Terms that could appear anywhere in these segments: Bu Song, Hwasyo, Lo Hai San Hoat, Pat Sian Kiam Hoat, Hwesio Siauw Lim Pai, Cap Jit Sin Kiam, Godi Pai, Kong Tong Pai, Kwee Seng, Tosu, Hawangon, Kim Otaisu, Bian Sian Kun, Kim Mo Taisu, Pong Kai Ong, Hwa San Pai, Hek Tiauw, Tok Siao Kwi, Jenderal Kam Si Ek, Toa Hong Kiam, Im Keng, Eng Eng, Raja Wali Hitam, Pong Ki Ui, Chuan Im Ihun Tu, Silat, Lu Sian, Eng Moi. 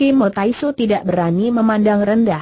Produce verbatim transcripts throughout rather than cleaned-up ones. Kim Otaisu tidak berani memandang rendah.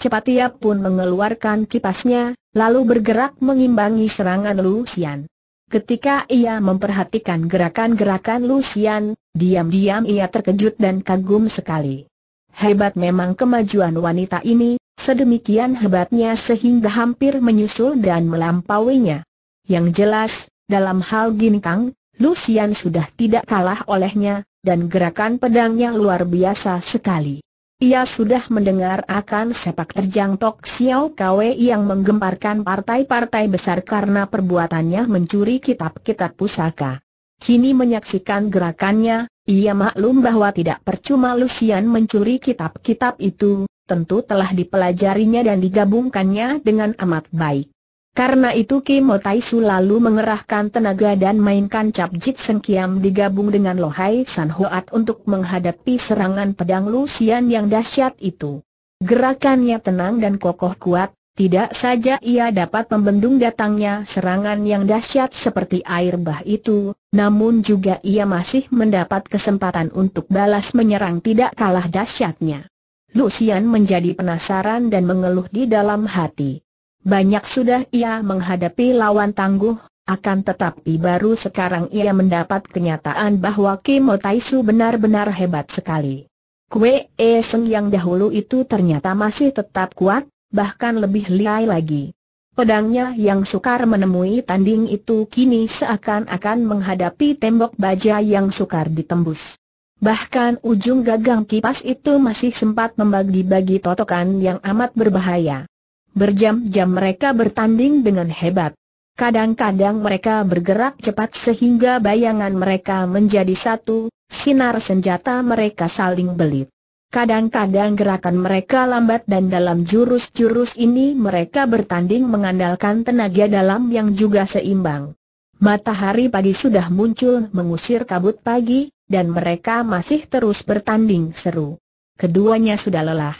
Cepat ia pun mengeluarkan kipasnya, lalu bergerak mengimbangi serangan Lu Sian. Ketika ia memperhatikan gerakan-gerakan Lu Sian, diam-diam ia terkejut dan kagum sekali. Hebat memang kemajuan wanita ini, sedemikian hebatnya sehingga hampir menyusul dan melampauinya. Yang jelas, dalam hal ginkang, Lu Sian sudah tidak kalah olehnya, dan gerakan pedangnya luar biasa sekali. Ia sudah mendengar akan sepak terjang Tok Siao Kwi yang menggemparkan partai-partai besar karena perbuatannya mencuri kitab-kitab pusaka. Kini menyaksikan gerakannya, ia maklum bahwa tidak percuma Lu Sian mencuri kitab-kitab itu, tentu telah dipelajarinya dan digabungkannya dengan amat baik. Karena itu Kim Mo Taisu lalu mengerahkan tenaga dan mainkan Cap Jit Sin Kiam digabung dengan Lo Hai San Hoat untuk menghadapi serangan pedang Lu Sian yang dahsyat itu. Gerakannya tenang dan kokoh kuat, tidak saja ia dapat membendung datangnya serangan yang dahsyat seperti air bah itu, namun juga ia masih mendapat kesempatan untuk balas menyerang tidak kalah dahsyatnya. Lu Sian menjadi penasaran dan mengeluh di dalam hati. Banyak sudah ia menghadapi lawan tangguh, akan tetapi baru sekarang ia mendapat kenyataan bahwa Kim Mo Taisu benar-benar hebat sekali. Kwee Seng yang dahulu itu ternyata masih tetap kuat, bahkan lebih lihai lagi. Pedangnya yang sukar menemui tanding itu kini seakan-akan menghadapi tembok baja yang sukar ditembus. Bahkan ujung gagang kipas itu masih sempat membagi-bagi totokan yang amat berbahaya. Berjam-jam mereka bertanding dengan hebat. Kadang-kadang mereka bergerak cepat sehingga bayangan mereka menjadi satu, sinar senjata mereka saling belit. Kadang-kadang gerakan mereka lambat dan dalam jurus-jurus ini mereka bertanding mengandalkan tenaga dalam yang juga seimbang. Matahari pagi sudah muncul mengusir kabut pagi, dan mereka masih terus bertanding seru. Keduanya sudah lelah.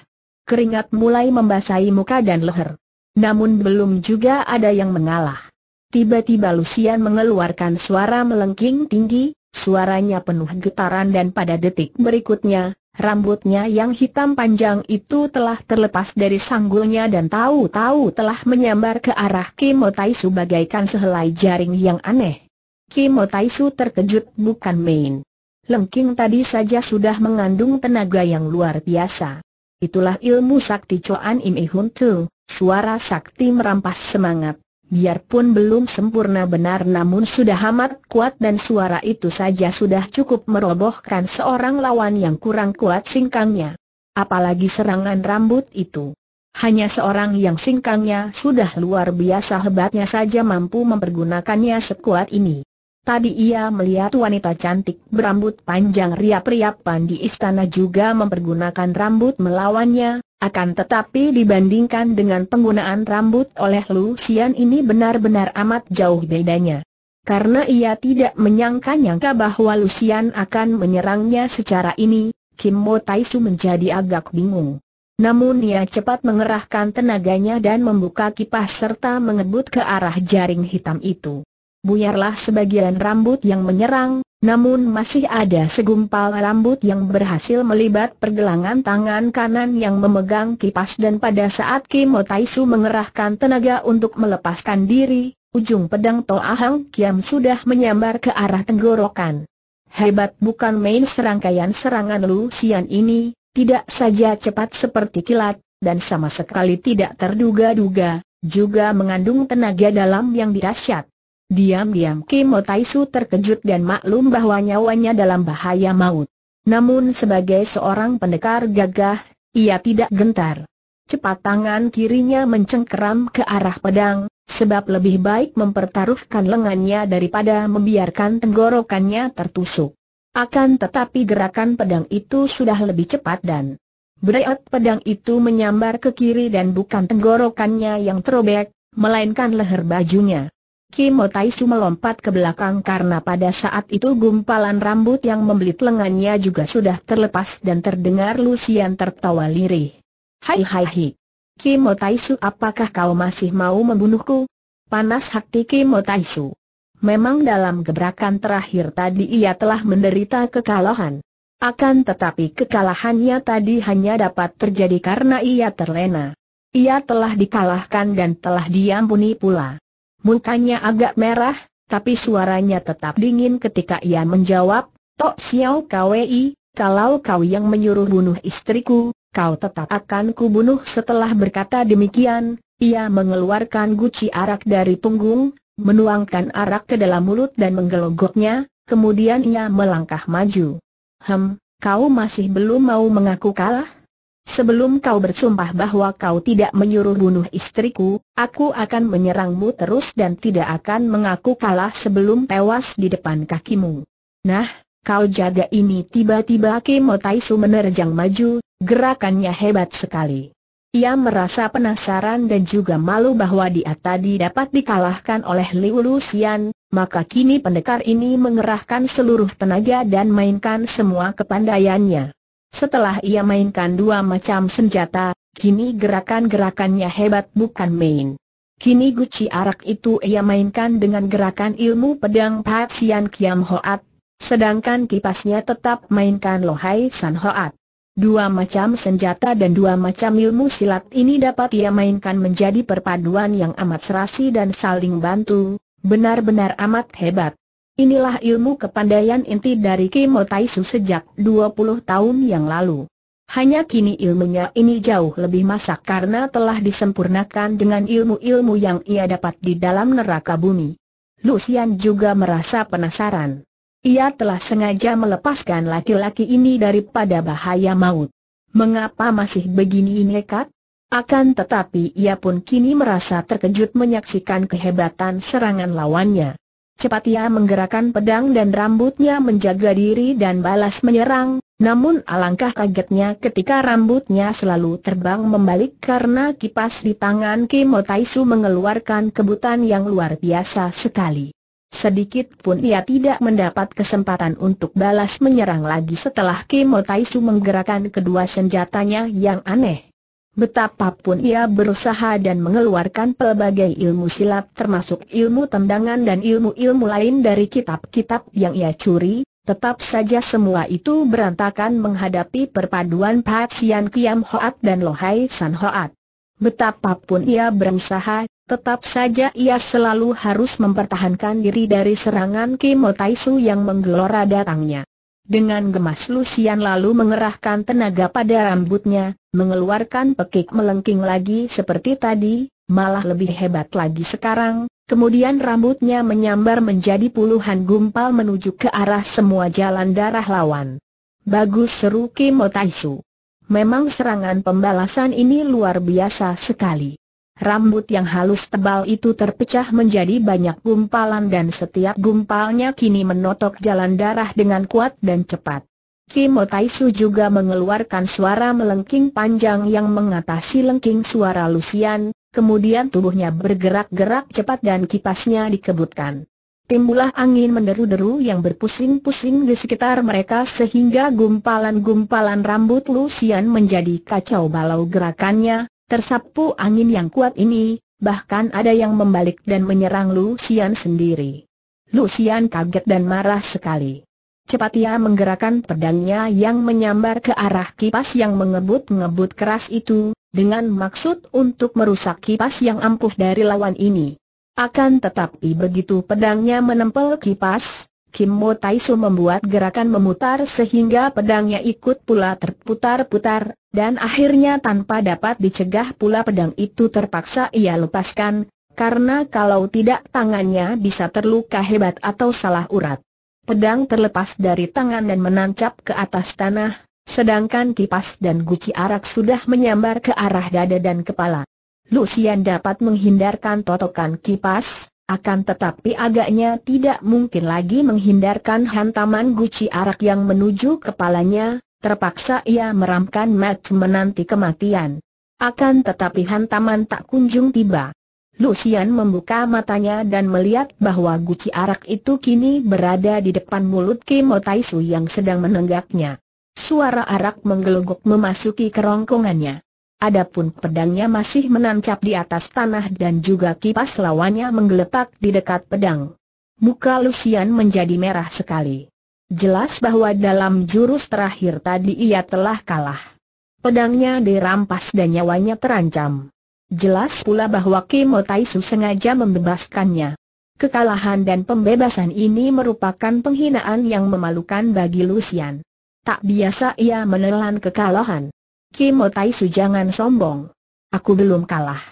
Keringat mulai membasahi muka dan leher. Namun belum juga ada yang mengalah. Tiba-tiba Lu Sian mengeluarkan suara melengking tinggi, suaranya penuh getaran dan pada detik berikutnya, rambutnya yang hitam panjang itu telah terlepas dari sanggulnya dan tahu-tahu telah menyambar ke arah Kim Mo Taisu bagaikan sehelai jaring yang aneh. Kim Mo Taisu terkejut bukan main. Lengking tadi saja sudah mengandung tenaga yang luar biasa. Itulah ilmu sakti Chuan Im Ihun Tu, suara sakti merampas semangat. Biarpun belum sempurna benar namun sudah amat kuat dan suara itu saja sudah cukup merobohkan seorang lawan yang kurang kuat singkangnya. Apalagi serangan rambut itu. Hanya seorang yang singkangnya sudah luar biasa hebatnya saja mampu mempergunakannya sekuat ini. Tadi ia melihat wanita cantik berambut panjang riap-riapan di istana juga mempergunakan rambut melawannya, akan tetapi dibandingkan dengan penggunaan rambut oleh Lu Sian ini benar-benar amat jauh bedanya. Karena ia tidak menyangka-nyangka bahwa Lu Sian akan menyerangnya secara ini, Kim Mo Taisu menjadi agak bingung. Namun ia cepat mengerahkan tenaganya dan membuka kipas serta mengebut ke arah jaring hitam itu. Buyarlah sebagian rambut yang menyerang, namun masih ada segumpal rambut yang berhasil melibat pergelangan tangan kanan yang memegang kipas dan pada saat Kim Mo Taisu mengerahkan tenaga untuk melepaskan diri, ujung pedang Toa Hong Kiam sudah menyambar ke arah tenggorokan. Hebat bukan main serangkaian serangan Lu Sian ini, tidak saja cepat seperti kilat, dan sama sekali tidak terduga-duga, juga mengandung tenaga dalam yang dahsyat. Diam-diam Kim Mo Taisu terkejut dan maklum bahwa nyawanya dalam bahaya maut. Namun sebagai seorang pendekar gagah, ia tidak gentar. Cepat tangan kirinya mencengkeram ke arah pedang, sebab lebih baik mempertaruhkan lengannya daripada membiarkan tenggorokannya tertusuk. Akan tetapi gerakan pedang itu sudah lebih cepat dan berat pedang itu menyambar ke kiri dan bukan tenggorokannya yang terobek, melainkan leher bajunya. Kim Mo Taisu melompat ke belakang karena pada saat itu gumpalan rambut yang membelit lengannya juga sudah terlepas dan terdengar Lu Sian tertawa lirih. Hai hai hai. Kim Mo Taisu, apakah kau masih mau membunuhku? Panas hati Kim Mo Taisu. Memang dalam gebrakan terakhir tadi ia telah menderita kekalahan. Akan tetapi kekalahannya tadi hanya dapat terjadi karena ia terlena. Ia telah dikalahkan dan telah diampuni pula. Mukanya agak merah, tapi suaranya tetap dingin ketika ia menjawab, "Tok Siao Kwi, kalau kau yang menyuruh bunuh istriku, kau tetap akan kubunuh." Setelah berkata demikian, ia mengeluarkan guci arak dari punggung, menuangkan arak ke dalam mulut dan menggelogoknya, kemudian ia melangkah maju. "Hem, kau masih belum mau mengaku kalah? Sebelum kau bersumpah bahwa kau tidak menyuruh bunuh istriku, aku akan menyerangmu terus dan tidak akan mengaku kalah sebelum tewas di depan kakimu. Nah, kau jaga ini." Tiba-tiba Kim Mo Taisu menerjang maju, gerakannya hebat sekali. Ia merasa penasaran dan juga malu bahwa dia tadi dapat dikalahkan oleh Lu Sian. Maka kini pendekar ini mengerahkan seluruh tenaga dan mainkan semua kepandaiannya. Setelah ia mainkan dua macam senjata, kini gerakan-gerakannya hebat bukan main. Kini guci arak itu ia mainkan dengan gerakan ilmu pedang Pat Sian Kiam Hoat, sedangkan kipasnya tetap mainkan Lo Hai San Hoat. Dua macam senjata dan dua macam ilmu silat ini dapat ia mainkan menjadi perpaduan yang amat serasi dan saling bantu. Benar-benar amat hebat. Inilah ilmu kepandaian inti dari Kim Mo Taisu sejak dua puluh tahun yang lalu. Hanya kini ilmunya ini jauh lebih masak karena telah disempurnakan dengan ilmu-ilmu yang ia dapat di dalam neraka bumi. Lu Sian juga merasa penasaran. Ia telah sengaja melepaskan laki-laki ini daripada bahaya maut. Mengapa masih begini nekat? Akan tetapi ia pun kini merasa terkejut menyaksikan kehebatan serangan lawannya. Cepat ia menggerakkan pedang dan rambutnya menjaga diri dan balas menyerang, namun alangkah kagetnya ketika rambutnya selalu terbang membalik karena kipas di tangan Kim Mo Taisu mengeluarkan kebutan yang luar biasa sekali. Sedikit pun ia tidak mendapat kesempatan untuk balas menyerang lagi setelah Kim Mo Taisu menggerakkan kedua senjatanya yang aneh. Betapapun ia berusaha dan mengeluarkan pelbagai ilmu silat termasuk ilmu tendangan dan ilmu-ilmu lain dari kitab-kitab yang ia curi, tetap saja semua itu berantakan menghadapi perpaduan Pat Sian Kiam Hoat dan Lo Hai San Hoat. Betapapun ia berusaha, tetap saja ia selalu harus mempertahankan diri dari serangan Kim Mo Taisu yang menggelora datangnya. Dengan gemas Lu Sian lalu mengerahkan tenaga pada rambutnya, mengeluarkan pekik melengking lagi seperti tadi, malah lebih hebat lagi sekarang. Kemudian rambutnya menyambar menjadi puluhan gumpal menuju ke arah semua jalan darah lawan. "Bagus!" seru Kim Mo Taisu. Memang serangan pembalasan ini luar biasa sekali. Rambut yang halus tebal itu terpecah menjadi banyak gumpalan dan setiap gumpalnya kini menotok jalan darah dengan kuat dan cepat. Kim Mo Taisu juga mengeluarkan suara melengking panjang yang mengatasi lengking suara Lu Sian, kemudian tubuhnya bergerak-gerak cepat dan kipasnya dikebutkan. Timbulah angin menderu-deru yang berpusing-pusing di sekitar mereka sehingga gumpalan-gumpalan rambut Lu Sian menjadi kacau balau gerakannya. Tersapu angin yang kuat ini, bahkan ada yang membalik dan menyerang Lu Sian sendiri. Lu Sian kaget dan marah sekali. Cepat ia menggerakkan pedangnya yang menyambar ke arah kipas yang mengebut-ngebut keras itu, dengan maksud untuk merusak kipas yang ampuh dari lawan ini. Akan tetapi begitu pedangnya menempel kipas, Kim Mo Taisu membuat gerakan memutar sehingga pedangnya ikut pula terputar-putar, dan akhirnya tanpa dapat dicegah pula pedang itu terpaksa ia lepaskan, karena kalau tidak tangannya bisa terluka hebat atau salah urat. Pedang terlepas dari tangan dan menancap ke atas tanah, sedangkan kipas dan guci arak sudah menyambar ke arah dada dan kepala. Lu Sian dapat menghindarkan totokan kipas, akan tetapi agaknya tidak mungkin lagi menghindarkan hantaman guci arak yang menuju kepalanya, terpaksa ia meramkan mata menanti kematian. Akan tetapi hantaman tak kunjung tiba. Lu Sian membuka matanya dan melihat bahwa guci arak itu kini berada di depan mulut Kim Mo Taisu yang sedang menenggaknya. Suara arak menggelogok memasuki kerongkongannya. Adapun pedangnya masih menancap di atas tanah dan juga kipas lawannya menggeletak di dekat pedang. Muka Lu Sian menjadi merah sekali. Jelas bahwa dalam jurus terakhir tadi ia telah kalah. Pedangnya dirampas dan nyawanya terancam. Jelas pula bahwa Kimo Taishu sengaja membebaskannya. Kekalahan dan pembebasan ini merupakan penghinaan yang memalukan bagi Lu Sian. Tak biasa ia menelan kekalahan. Kimo Taishu, jangan sombong. Aku belum kalah.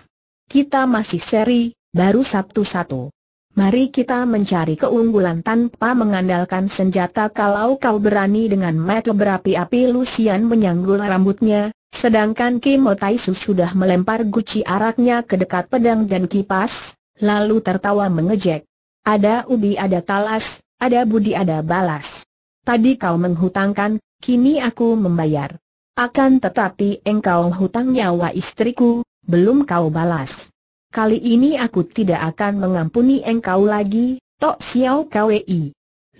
Kita masih seri, baru satu-satu. Mari kita mencari keunggulan tanpa mengandalkan senjata. Kalau kau berani dengan mata berapi-api. Lu Sian menyanggul rambutnya, sedangkan Kimo Taishu sudah melempar guci araknya ke dekat pedang dan kipas, lalu tertawa mengejek. Ada ubi, ada talas, ada budi, ada balas. Tadi kau menghutangkan, kini aku membayar. Akan tetapi engkau hutang nyawa istriku, belum kau balas. Kali ini aku tidak akan mengampuni engkau lagi, Tok Siao Kwi.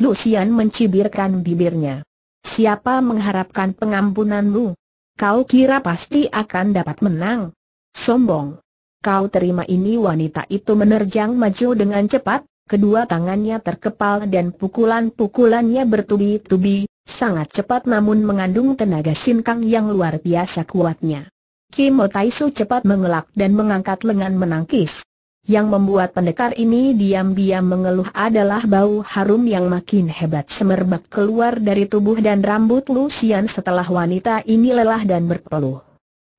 Lu Sian mencibirkan bibirnya. Siapa mengharapkan pengampunanmu? Kau kira pasti akan dapat menang? Sombong. Kau terima ini. Wanita itu menerjang maju dengan cepat. Kedua tangannya terkepal dan pukulan-pukulannya bertubi-tubi, sangat cepat namun mengandung tenaga sinkang yang luar biasa kuatnya. Kimo Taishu cepat mengelak dan mengangkat lengan menangkis. Yang membuat pendekar ini diam-diam mengeluh adalah bau harum yang makin hebat semerbak keluar dari tubuh dan rambut Lu Sian setelah wanita ini lelah dan berpeluh.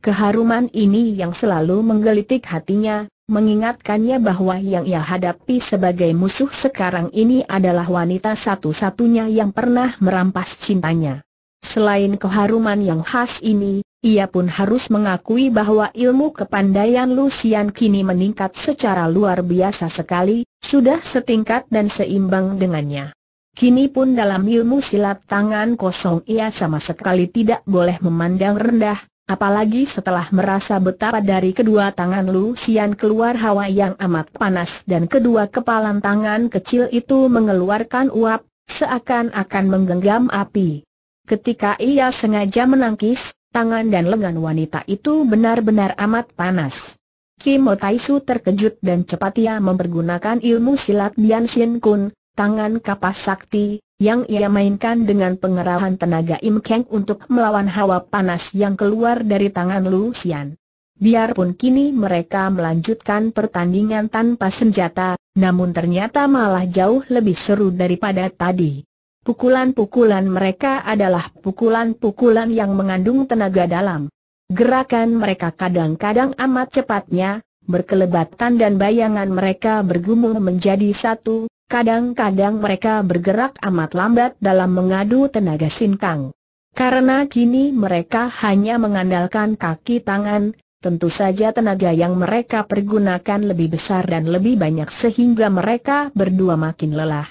Keharuman ini yang selalu menggelitik hatinya, mengingatkannya bahwa yang ia hadapi sebagai musuh sekarang ini adalah wanita satu-satunya yang pernah merampas cintanya. Selain keharuman yang khas ini, ia pun harus mengakui bahwa ilmu kepandaian Lu Sian kini meningkat secara luar biasa sekali, sudah setingkat dan seimbang dengannya. Kini pun dalam ilmu silat tangan kosong ia sama sekali tidak boleh memandang rendah. Apalagi setelah merasa betapa dari kedua tangan Lu Sian keluar hawa yang amat panas dan kedua kepalan tangan kecil itu mengeluarkan uap, seakan-akan menggenggam api. Ketika ia sengaja menangkis, tangan dan lengan wanita itu benar-benar amat panas. Kim Otaisu terkejut dan cepat ia mempergunakan ilmu silat Bian Sian Kun, tangan kapas sakti, yang ia mainkan dengan pengerahan tenaga Im Keng untuk melawan hawa panas yang keluar dari tangan Lu Sian. Biarpun kini mereka melanjutkan pertandingan tanpa senjata, namun ternyata malah jauh lebih seru daripada tadi. Pukulan-pukulan mereka adalah pukulan-pukulan yang mengandung tenaga dalam. Gerakan mereka kadang-kadang amat cepatnya, berkelebatan dan bayangan mereka bergumul menjadi satu. Kadang-kadang mereka bergerak amat lambat dalam mengadu tenaga sinkang. Karena kini mereka hanya mengandalkan kaki tangan, tentu saja tenaga yang mereka pergunakan lebih besar dan lebih banyak sehingga mereka berdua makin lelah.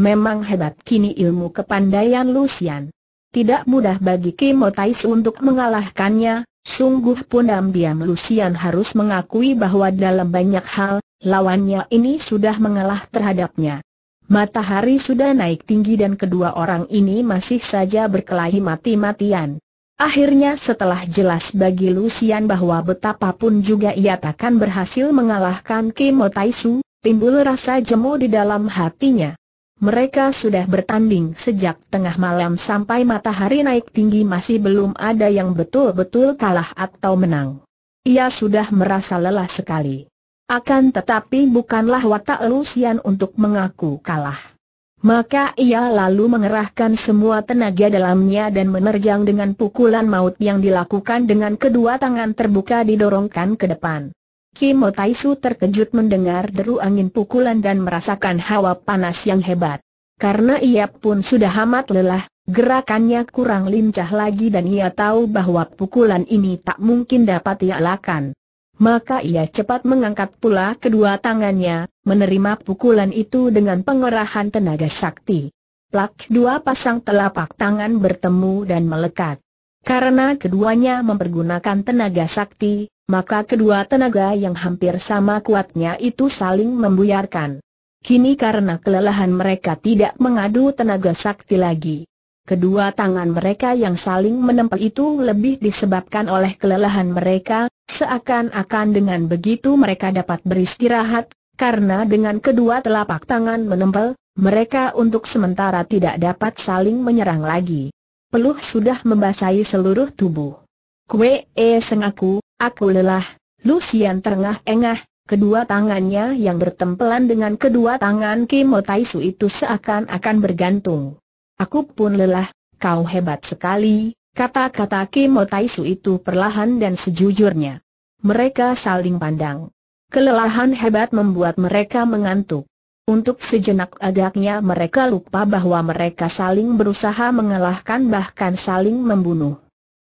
Memang hebat kini ilmu kepandaian Lu Sian. Tidak mudah bagi Kim Otaisu untuk mengalahkannya, sungguh pun diam-diam Lu Sian harus mengakui bahwa dalam banyak hal, lawannya ini sudah mengalah terhadapnya. Matahari sudah naik tinggi dan kedua orang ini masih saja berkelahi mati-matian. Akhirnya setelah jelas bagi Lu Sian bahwa betapapun juga ia takkan berhasil mengalahkan Kimo Taishu, timbul rasa jemu di dalam hatinya. Mereka sudah bertanding sejak tengah malam sampai matahari naik tinggi, masih belum ada yang betul-betul kalah atau menang. Ia sudah merasa lelah sekali. Akan tetapi bukanlah watak Lu Sian untuk mengaku kalah. Maka ia lalu mengerahkan semua tenaga dalamnya dan menerjang dengan pukulan maut yang dilakukan dengan kedua tangan terbuka didorongkan ke depan. Kim Mo Taisu terkejut mendengar deru angin pukulan dan merasakan hawa panas yang hebat. Karena ia pun sudah amat lelah, gerakannya kurang lincah lagi dan ia tahu bahwa pukulan ini tak mungkin dapat ia elakkan. Maka ia cepat mengangkat pula kedua tangannya, menerima pukulan itu dengan pengerahan tenaga sakti. Plak, dua pasang telapak tangan bertemu dan melekat. Karena keduanya mempergunakan tenaga sakti, maka kedua tenaga yang hampir sama kuatnya itu saling membuyarkan. Kini karena kelelahan mereka tidak mengadu tenaga sakti lagi. Kedua tangan mereka yang saling menempel itu lebih disebabkan oleh kelelahan mereka, seakan-akan dengan begitu mereka dapat beristirahat, karena dengan kedua telapak tangan menempel, mereka untuk sementara tidak dapat saling menyerang lagi. Peluh sudah membasahi seluruh tubuh. Kwee Seng, aku, aku lelah. Lu Sian terengah-engah, kedua tangannya yang bertempelan dengan kedua tangan Kim Mo Taisu itu seakan-akan bergantung. Aku pun lelah, kau hebat sekali, kata-kata Kim Mo Taisu itu perlahan dan sejujurnya. Mereka saling pandang. Kelelahan hebat membuat mereka mengantuk. Untuk sejenak agaknya mereka lupa bahwa mereka saling berusaha mengalahkan bahkan saling membunuh.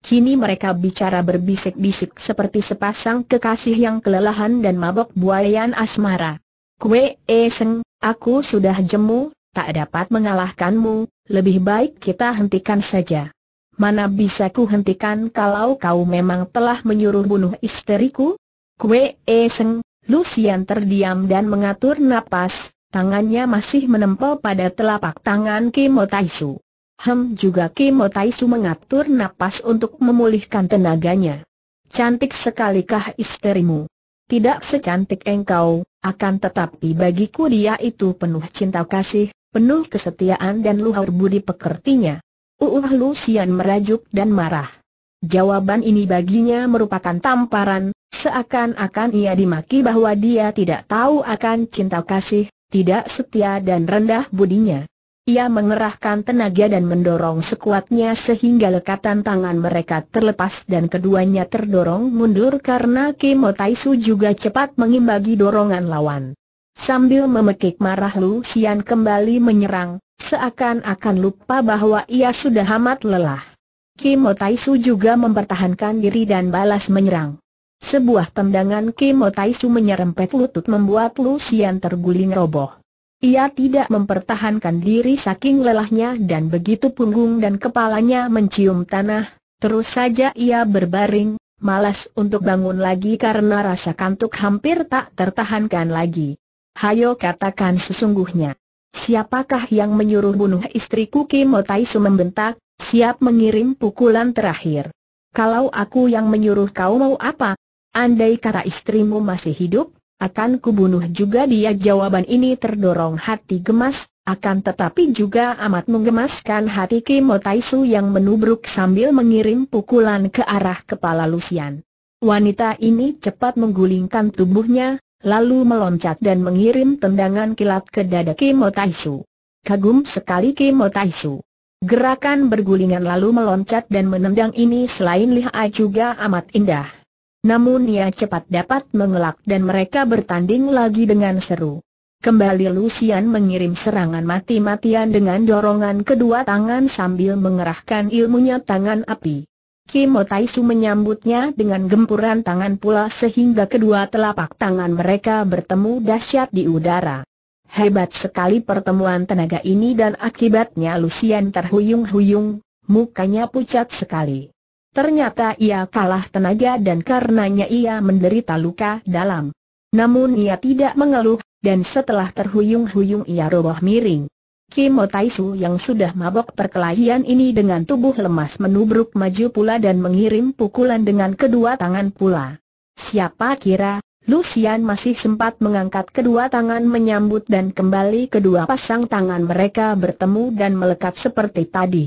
Kini mereka bicara berbisik-bisik seperti sepasang kekasih yang kelelahan dan mabok buayan asmara. Kwee Seng, aku sudah jemu, tak dapat mengalahkanmu, lebih baik kita hentikan saja. Mana bisa ku hentikan kalau kau memang telah menyuruh bunuh isteriku? Kwee Seng, Lu Sian terdiam dan mengatur napas, tangannya masih menempel pada telapak tangan Kim Mo Taisu. Hem, juga Kim Mo Taisu mengatur napas untuk memulihkan tenaganya. Cantik sekalikah isterimu? Tidak secantik engkau, akan tetapi bagiku dia itu penuh cinta kasih, penuh kesetiaan dan luhur budi pekertinya. Uh, Lu Sian merajuk dan marah. Jawaban ini baginya merupakan tamparan, seakan-akan ia dimaki bahwa dia tidak tahu akan cinta kasih, tidak setia dan rendah budinya. Ia mengerahkan tenaga dan mendorong sekuatnya sehingga lekatan tangan mereka terlepas dan keduanya terdorong mundur karena Kim Mo Taisu juga cepat mengimbangi dorongan lawan. Sambil memekik marah, Lu Sian kembali menyerang, seakan-akan lupa bahwa ia sudah amat lelah. Kim Mo Taisu juga mempertahankan diri dan balas menyerang. Sebuah tendangan Kim Mo Taisu menyerempet lutut membuat Lu Sian terguling roboh. Ia tidak mempertahankan diri saking lelahnya dan begitu punggung dan kepalanya mencium tanah, terus saja ia berbaring, malas untuk bangun lagi karena rasa kantuk hampir tak tertahankan lagi. Hayo, katakan sesungguhnya. Siapakah yang menyuruh bunuh istriku? Kim Mo Taisu membentak, siap mengirim pukulan terakhir. Kalau aku yang menyuruh, kau mau apa? Andai kata istrimu masih hidup, akan kubunuh juga dia. Jawaban ini terdorong hati gemas, akan tetapi juga amat menggemaskan hati Kim Mo Taisu yang menubruk sambil mengirim pukulan ke arah kepala Lu Sian. Wanita ini cepat menggulingkan tubuhnya, lalu meloncat dan mengirim tendangan kilat ke dada Kim Mo Taisu. Kagum sekali Kim Mo Taisu. Gerakan bergulingan lalu meloncat dan menendang ini selain lihai juga amat indah. Namun ia cepat dapat mengelak dan mereka bertanding lagi dengan seru. Kembali Lu Sian mengirim serangan mati-matian dengan dorongan kedua tangan sambil mengerahkan ilmunya tangan api. Kim Mo Taisu menyambutnya dengan gempuran tangan pula sehingga kedua telapak tangan mereka bertemu dahsyat di udara. Hebat sekali pertemuan tenaga ini dan akibatnya Lu Sian terhuyung-huyung, mukanya pucat sekali. Ternyata ia kalah tenaga dan karenanya ia menderita luka dalam. Namun ia tidak mengeluh, dan setelah terhuyung-huyung ia roboh miring. Kim Mo Taisu yang sudah mabok perkelahian ini dengan tubuh lemas menubruk maju pula dan mengirim pukulan dengan kedua tangan pula. Siapa kira, Lu Sian masih sempat mengangkat kedua tangan menyambut dan kembali kedua pasang tangan mereka bertemu dan melekat seperti tadi.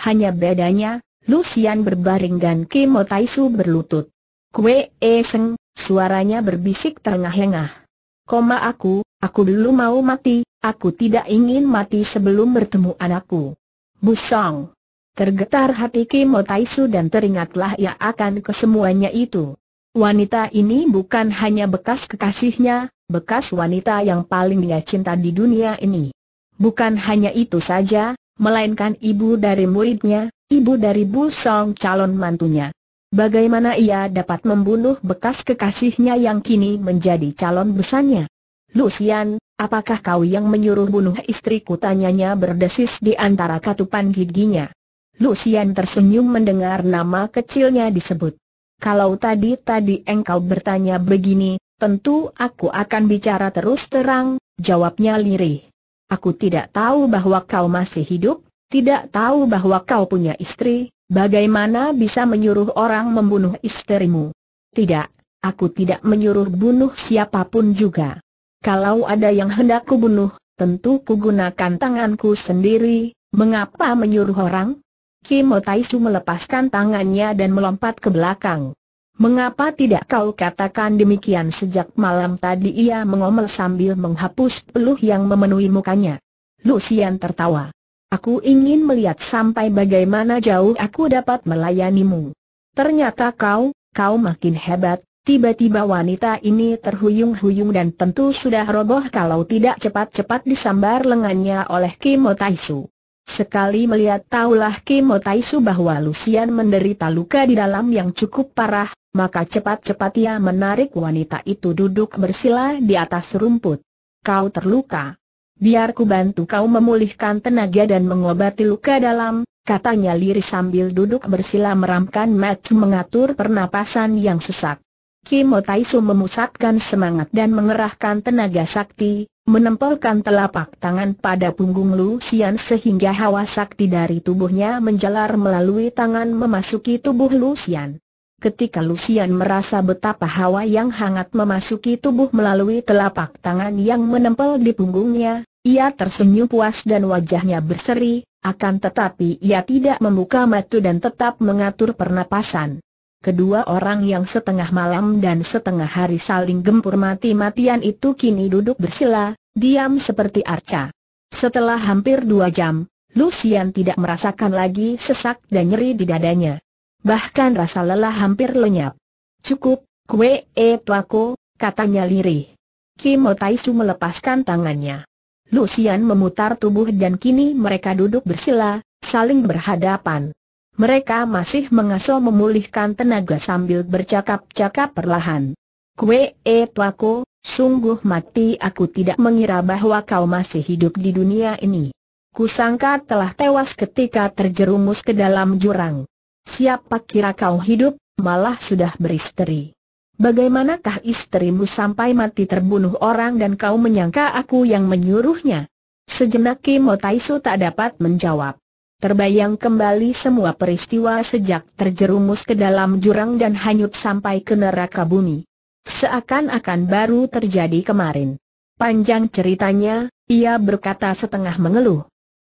Hanya bedanya, Lu Sian berbaring dan Kim Mo Taisu berlutut. Kwee Seng, suaranya berbisik terengah-engah. Koma aku, aku dulu mau mati. Aku tidak ingin mati sebelum bertemu anakku. Bu Song. Tergetar hati Kim Mo Taisu dan teringatlah ia akan kesemuanya itu. Wanita ini bukan hanya bekas kekasihnya, bekas wanita yang paling dia cinta di dunia ini. Bukan hanya itu saja, melainkan ibu dari muridnya, ibu dari Bu Song calon mantunya. Bagaimana ia dapat membunuh bekas kekasihnya yang kini menjadi calon besannya? Lu Sian, apakah kau yang menyuruh bunuh istriku? Tanyanya berdesis di antara katupan giginya. Lu Sian tersenyum mendengar nama kecilnya disebut. Kalau tadi-tadi engkau bertanya begini, tentu aku akan bicara terus terang, jawabnya lirih. Aku tidak tahu bahwa kau masih hidup, tidak tahu bahwa kau punya istri, bagaimana bisa menyuruh orang membunuh istrimu? Tidak, aku tidak menyuruh bunuh siapapun juga. Kalau ada yang hendak kubunuh, tentu kugunakan tanganku sendiri, mengapa menyuruh orang? Kim Mo Taisu melepaskan tangannya dan melompat ke belakang. Mengapa tidak kau katakan demikian sejak malam tadi? Ia mengomel sambil menghapus peluh yang memenuhi mukanya. Lu Sian tertawa. Aku ingin melihat sampai bagaimana jauh aku dapat melayanimu. Ternyata kau, kau makin hebat. Tiba-tiba wanita ini terhuyung-huyung dan tentu sudah roboh kalau tidak cepat-cepat disambar lengannya oleh Kim Mo Taisu. Sekali melihat taulah Kim Mo Taisu bahwa Lu Sian menderita luka di dalam yang cukup parah. Maka cepat-cepat ia menarik wanita itu duduk bersila di atas rumput. Kau terluka. Biar ku bantu kau memulihkan tenaga dan mengobati luka dalam, katanya lirih sambil duduk bersila meramkan mata mengatur pernapasan yang sesak. Kim Mo Taisu memusatkan semangat dan mengerahkan tenaga sakti, menempelkan telapak tangan pada punggung Lu Sian sehingga hawa sakti dari tubuhnya menjalar melalui tangan memasuki tubuh Lu Sian. Ketika Lu Sian merasa betapa hawa yang hangat memasuki tubuh melalui telapak tangan yang menempel di punggungnya, ia tersenyum puas dan wajahnya berseri, akan tetapi ia tidak membuka mata dan tetap mengatur pernapasan. Kedua orang yang setengah malam dan setengah hari saling gempur mati-matian itu kini duduk bersila, diam seperti arca. Setelah hampir dua jam, Lu Sian tidak merasakan lagi sesak dan nyeri di dadanya. Bahkan rasa lelah hampir lenyap. Cukup, Kwee Tuako, katanya lirih. Kim Mo Taisu melepaskan tangannya. Lu Sian memutar tubuh dan kini mereka duduk bersila, saling berhadapan. Mereka masih mengasuh memulihkan tenaga sambil bercakap-cakap perlahan. Kwee Tuako, sungguh mati aku tidak mengira bahwa kau masih hidup di dunia ini. Kusangka telah tewas ketika terjerumus ke dalam jurang. Siapa kira kau hidup, malah sudah beristri. Bagaimanakah istrimu sampai mati terbunuh orang dan kau menyangka aku yang menyuruhnya? Sejenak Kim Mo Taisu tak dapat menjawab. Terbayang kembali semua peristiwa sejak terjerumus ke dalam jurang dan hanyut sampai ke neraka bumi. Seakan-akan baru terjadi kemarin. Panjang ceritanya, ia berkata setengah mengeluh.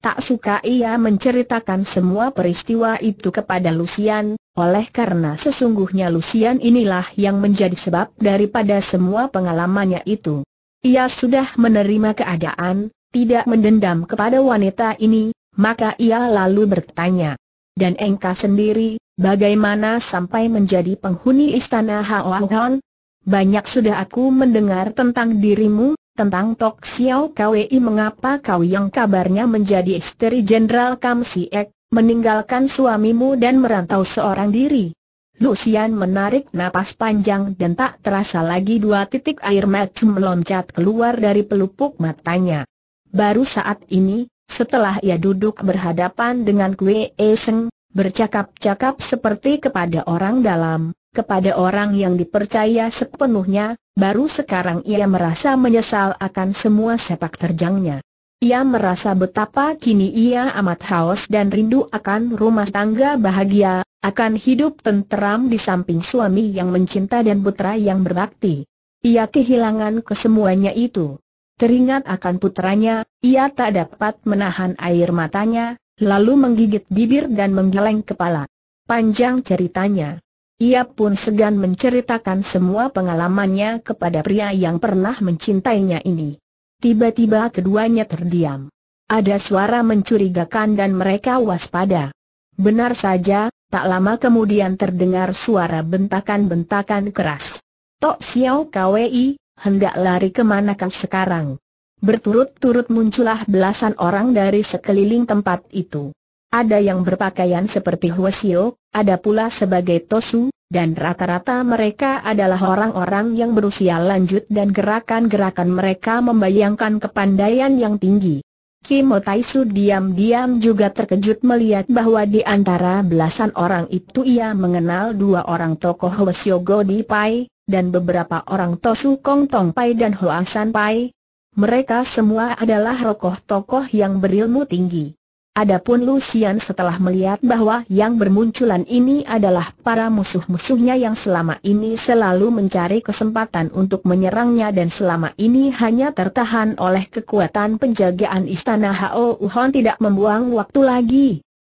Tak suka ia menceritakan semua peristiwa itu kepada Lu Sian, oleh karena sesungguhnya Lu Sian inilah yang menjadi sebab daripada semua pengalamannya itu. Ia sudah menerima keadaan, tidak mendendam kepada wanita ini, maka ia lalu bertanya. Dan engkau sendiri, bagaimana sampai menjadi penghuni istana Hawangon? Banyak sudah aku mendengar tentang dirimu. Tentang Tok Siao Kwi, mengapa kau yang kabarnya menjadi istri Jenderal Kam Si Ek, meninggalkan suamimu dan merantau seorang diri? Lu Sian menarik napas panjang dan tak terasa lagi dua titik air mata meloncat keluar dari pelupuk matanya. Baru saat ini, setelah ia duduk berhadapan dengan Kwee Seng, bercakap-cakap seperti kepada orang dalam, kepada orang yang dipercaya sepenuhnya, baru sekarang ia merasa menyesal akan semua sepak terjangnya. Ia merasa betapa kini ia amat haus dan rindu akan rumah tangga bahagia, akan hidup tenteram di samping suami yang mencinta dan putra yang berbakti. Ia kehilangan kesemuanya itu. Teringat akan putranya, ia tak dapat menahan air matanya, lalu menggigit bibir dan menggeleng kepala. Panjang ceritanya. Ia pun segan menceritakan semua pengalamannya kepada pria yang pernah mencintainya ini. Tiba-tiba keduanya terdiam. Ada suara mencurigakan dan mereka waspada. Benar saja, tak lama kemudian terdengar suara bentakan-bentakan keras. Tok Siao Kwi, hendak lari kemanakah sekarang? Berturut-turut muncullah belasan orang dari sekeliling tempat itu. Ada yang berpakaian seperti Hwasyo, ada pula sebagai Tosu, dan rata-rata mereka adalah orang-orang yang berusia lanjut dan gerakan-gerakan mereka membayangkan kepandaian yang tinggi. Kim Mo Taisu diam-diam juga terkejut melihat bahwa di antara belasan orang itu ia mengenal dua orang tokoh Hwasyo Godi Pai, dan beberapa orang Tosu Kong Tong Pai dan Hwa San Pai. Mereka semua adalah tokoh-tokoh yang berilmu tinggi. Adapun Lu Sian setelah melihat bahwa yang bermunculan ini adalah para musuh-musuhnya yang selama ini selalu mencari kesempatan untuk menyerangnya dan selama ini hanya tertahan oleh kekuatan penjagaan istana Hao Uhon, tidak membuang waktu lagi.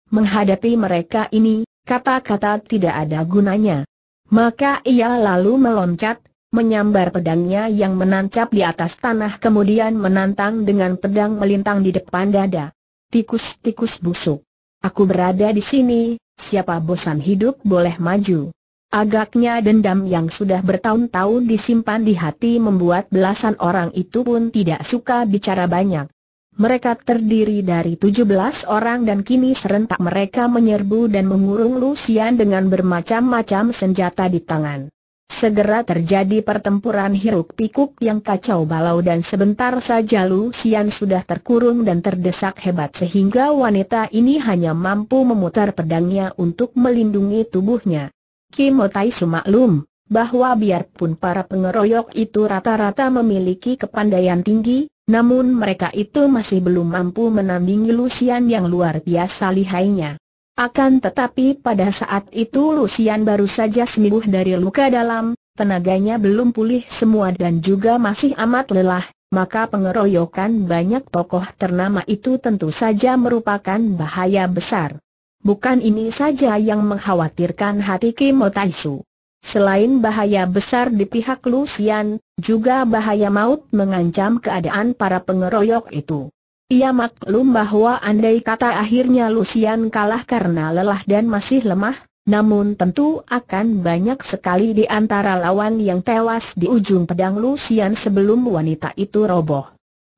Menghadapi mereka ini, kata-kata tidak ada gunanya. Maka ia lalu meloncat, menyambar pedangnya yang menancap di atas tanah, kemudian menantang dengan pedang melintang di depan dada. Tikus-tikus busuk, aku berada di sini, siapa bosan hidup boleh maju. Agaknya dendam yang sudah bertahun-tahun disimpan di hati membuat belasan orang itu pun tidak suka bicara banyak. Mereka terdiri dari tujuh belas orang dan kini serentak mereka menyerbu dan mengurung Lu Sian dengan bermacam-macam senjata di tangan. Segera terjadi pertempuran hiruk pikuk yang kacau balau dan sebentar saja Lu Sian sudah terkurung dan terdesak hebat sehingga wanita ini hanya mampu memutar pedangnya untuk melindungi tubuhnya. Kim Mo Taisu maklum bahwa biarpun para pengeroyok itu rata-rata memiliki kepandaian tinggi, namun mereka itu masih belum mampu menandingi Lu Sian yang luar biasa lihainya. Akan tetapi pada saat itu Lu Sian baru saja sembuh dari luka dalam, tenaganya belum pulih semua dan juga masih amat lelah, maka pengeroyokan banyak tokoh ternama itu tentu saja merupakan bahaya besar. Bukan ini saja yang mengkhawatirkan hati Kim Mo Taisu. Selain bahaya besar di pihak Lu Sian, juga bahaya maut mengancam keadaan para pengeroyok itu. Ia maklum bahwa andai kata akhirnya Lu Sian kalah karena lelah dan masih lemah, namun tentu akan banyak sekali di antara lawan yang tewas di ujung pedang Lu Sian sebelum wanita itu roboh.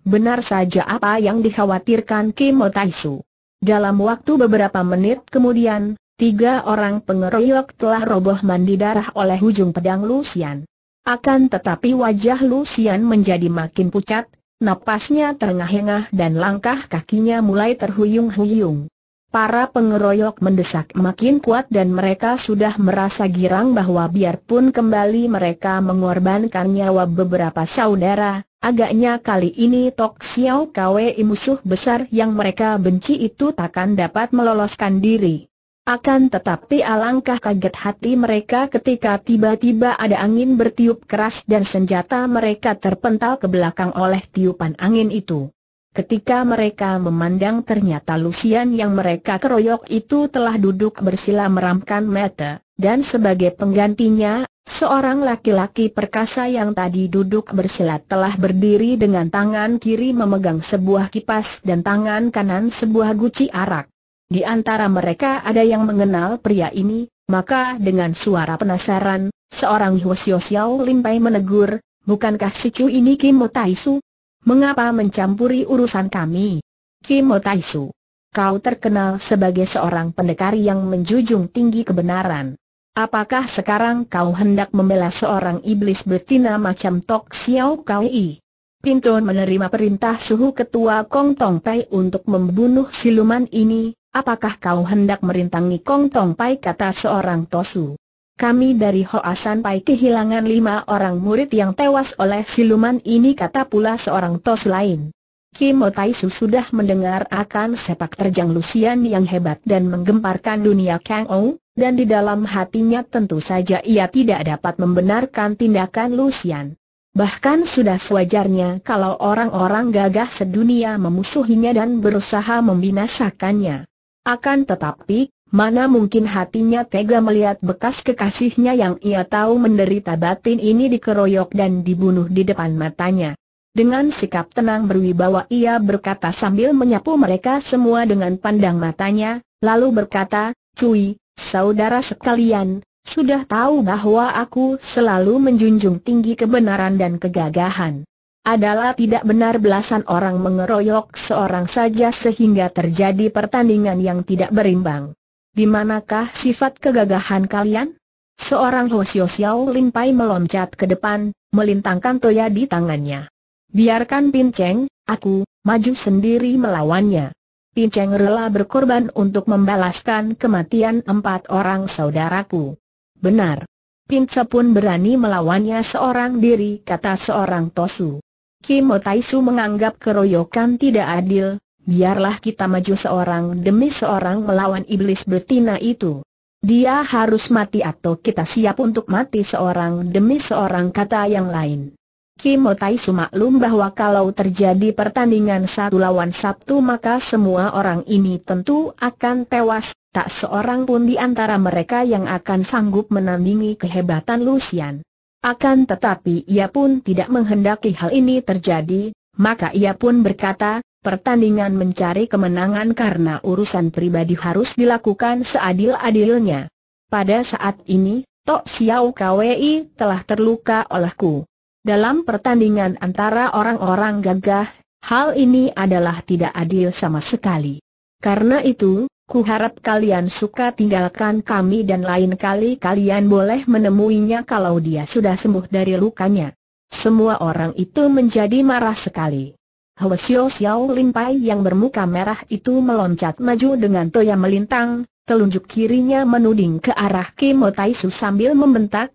Benar saja apa yang dikhawatirkan Kim Mo Taisu. Dalam waktu beberapa menit kemudian, tiga orang pengeroyok telah roboh mandi darah oleh ujung pedang Lu Sian. Akan tetapi wajah Lu Sian menjadi makin pucat, napasnya terengah-engah dan langkah kakinya mulai terhuyung-huyung. Para pengeroyok mendesak makin kuat dan mereka sudah merasa girang bahwa biarpun kembali mereka mengorbankan nyawa beberapa saudara, agaknya kali ini Tok Siao Kwi, musuh besar yang mereka benci itu, takkan dapat meloloskan diri. Akan tetapi alangkah kaget hati mereka ketika tiba-tiba ada angin bertiup keras dan senjata mereka terpental ke belakang oleh tiupan angin itu. Ketika mereka memandang, ternyata Lu Sian yang mereka keroyok itu telah duduk bersila meramkan mata, dan sebagai penggantinya, seorang laki-laki perkasa yang tadi duduk bersila telah berdiri dengan tangan kiri memegang sebuah kipas dan tangan kanan sebuah guci arak. Di antara mereka ada yang mengenal pria ini, maka dengan suara penasaran, seorang Hwesio Siauw Lim Pai menegur, "Bukankah si Cu ini Kim Mo Taisu? Mengapa mencampuri urusan kami?" "Kim Mo Taisu, kau terkenal sebagai seorang pendekar yang menjunjung tinggi kebenaran. Apakah sekarang kau hendak membela seorang iblis betina macam Tok Siao Kwi?" "Pintun menerima perintah suhu ketua Kong Tong Pai untuk membunuh siluman ini. Apakah kau hendak merintangi Kong Tong Pai?" kata seorang Tosu. "Kami dari Hwa San Pai kehilangan lima orang murid yang tewas oleh siluman ini," kata pula seorang Tosu lain. Kim Mo Taisu sudah mendengar akan sepak terjang Lu Sian yang hebat dan menggemparkan dunia Kang Ou, dan di dalam hatinya tentu saja ia tidak dapat membenarkan tindakan Lu Sian. Bahkan sudah sewajarnya kalau orang-orang gagah sedunia memusuhinya dan berusaha membinasakannya. Akan tetapi, mana mungkin hatinya tega melihat bekas kekasihnya yang ia tahu menderita batin ini dikeroyok dan dibunuh di depan matanya. Dengan sikap tenang berwibawa ia berkata sambil menyapu mereka semua dengan pandang matanya, lalu berkata, "Cui, saudara sekalian, sudah tahu bahwa aku selalu menjunjung tinggi kebenaran dan kegagahan. Adalah tidak benar belasan orang mengeroyok seorang saja sehingga terjadi pertandingan yang tidak berimbang. Di manakah sifat kegagahan kalian?" Seorang Hwesio Siauw Lim Pai meloncat ke depan, melintangkan toya di tangannya. "Biarkan Pinceng, aku maju sendiri melawannya. Pinceng rela berkorban untuk membalaskan kematian empat orang saudaraku." "Benar. Pinceng pun berani melawannya seorang diri," kata seorang Tosu. Kim Mo Taisu menganggap keroyokan tidak adil, biarlah kita maju seorang demi seorang melawan iblis betina itu. Dia harus mati atau kita siap untuk mati seorang demi seorang, kata yang lain. Kim Otaisu maklum bahwa kalau terjadi pertandingan satu lawan satu maka semua orang ini tentu akan tewas, tak seorang pun di antara mereka yang akan sanggup menandingi kehebatan Lu Sian. Akan tetapi ia pun tidak menghendaki hal ini terjadi, maka ia pun berkata, pertandingan mencari kemenangan karena urusan pribadi harus dilakukan seadil-adilnya. Pada saat ini, Tok Siao Kwi telah terluka olehku. Dalam pertandingan antara orang-orang gagah, hal ini adalah tidak adil sama sekali. Karena itu, kuharap kalian suka tinggalkan kami dan lain kali kalian boleh menemuinya kalau dia sudah sembuh dari lukanya. Semua orang itu menjadi marah sekali. Hwesio Siauw Lim Pai yang bermuka merah itu meloncat maju dengan toya melintang, telunjuk kirinya menuding ke arah Kim Mo Taisu sambil membentak,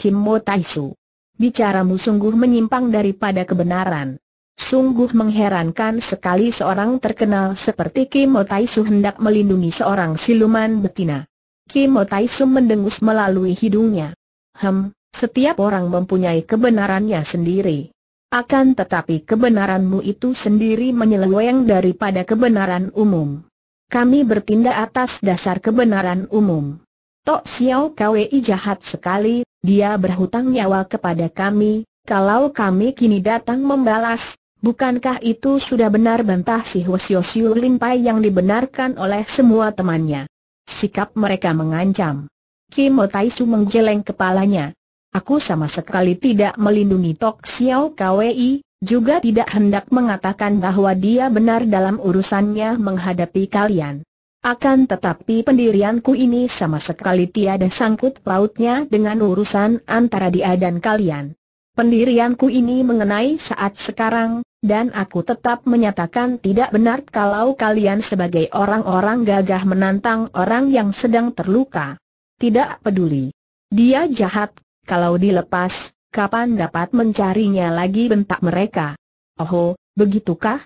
"Kim Mo Taisu, bicaramu sungguh menyimpang daripada kebenaran. Sungguh mengherankan sekali seorang terkenal seperti Kim Mo Taisu hendak melindungi seorang siluman betina." Kim Mo Taisu mendengus melalui hidungnya. "Hem, setiap orang mempunyai kebenarannya sendiri. Akan tetapi kebenaranmu itu sendiri menyeleweng daripada kebenaran umum. Kami bertindak atas dasar kebenaran umum. Tok Siao Kwi jahat sekali. Dia berhutang nyawa kepada kami, kalau kami kini datang membalas, bukankah itu sudah benar?" bantah si Hwesio Siauw Lim Pai yang dibenarkan oleh semua temannya. Sikap mereka mengancam. Kim Mo Taisu menggeleng kepalanya. "Aku sama sekali tidak melindungi Tok Siao Kwi, juga tidak hendak mengatakan bahwa dia benar dalam urusannya menghadapi kalian. Akan tetapi pendirianku ini sama sekali tiada sangkut pautnya dengan urusan antara dia dan kalian. Pendirianku ini mengenai saat sekarang, dan aku tetap menyatakan tidak benar kalau kalian sebagai orang-orang gagah menantang orang yang sedang terluka. Tidak peduli. Dia jahat, kalau dilepas, kapan dapat mencarinya lagi?" bentak mereka. "Oh, begitukah?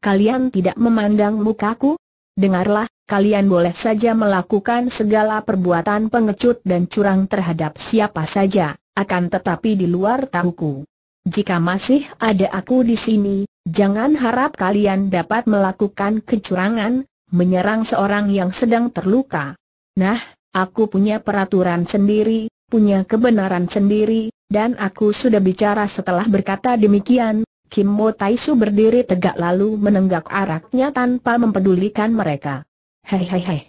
Kalian tidak memandang mukaku? Dengarlah, kalian boleh saja melakukan segala perbuatan pengecut dan curang terhadap siapa saja, akan tetapi di luar tahuku. Jika masih ada aku di sini, jangan harap kalian dapat melakukan kecurangan, menyerang seorang yang sedang terluka. Nah, aku punya peraturan sendiri, punya kebenaran sendiri, dan aku sudah bicara." Setelah berkata demikian, Kim Mo Taisu berdiri tegak lalu menenggak araknya tanpa mempedulikan mereka. "Hei hei hei."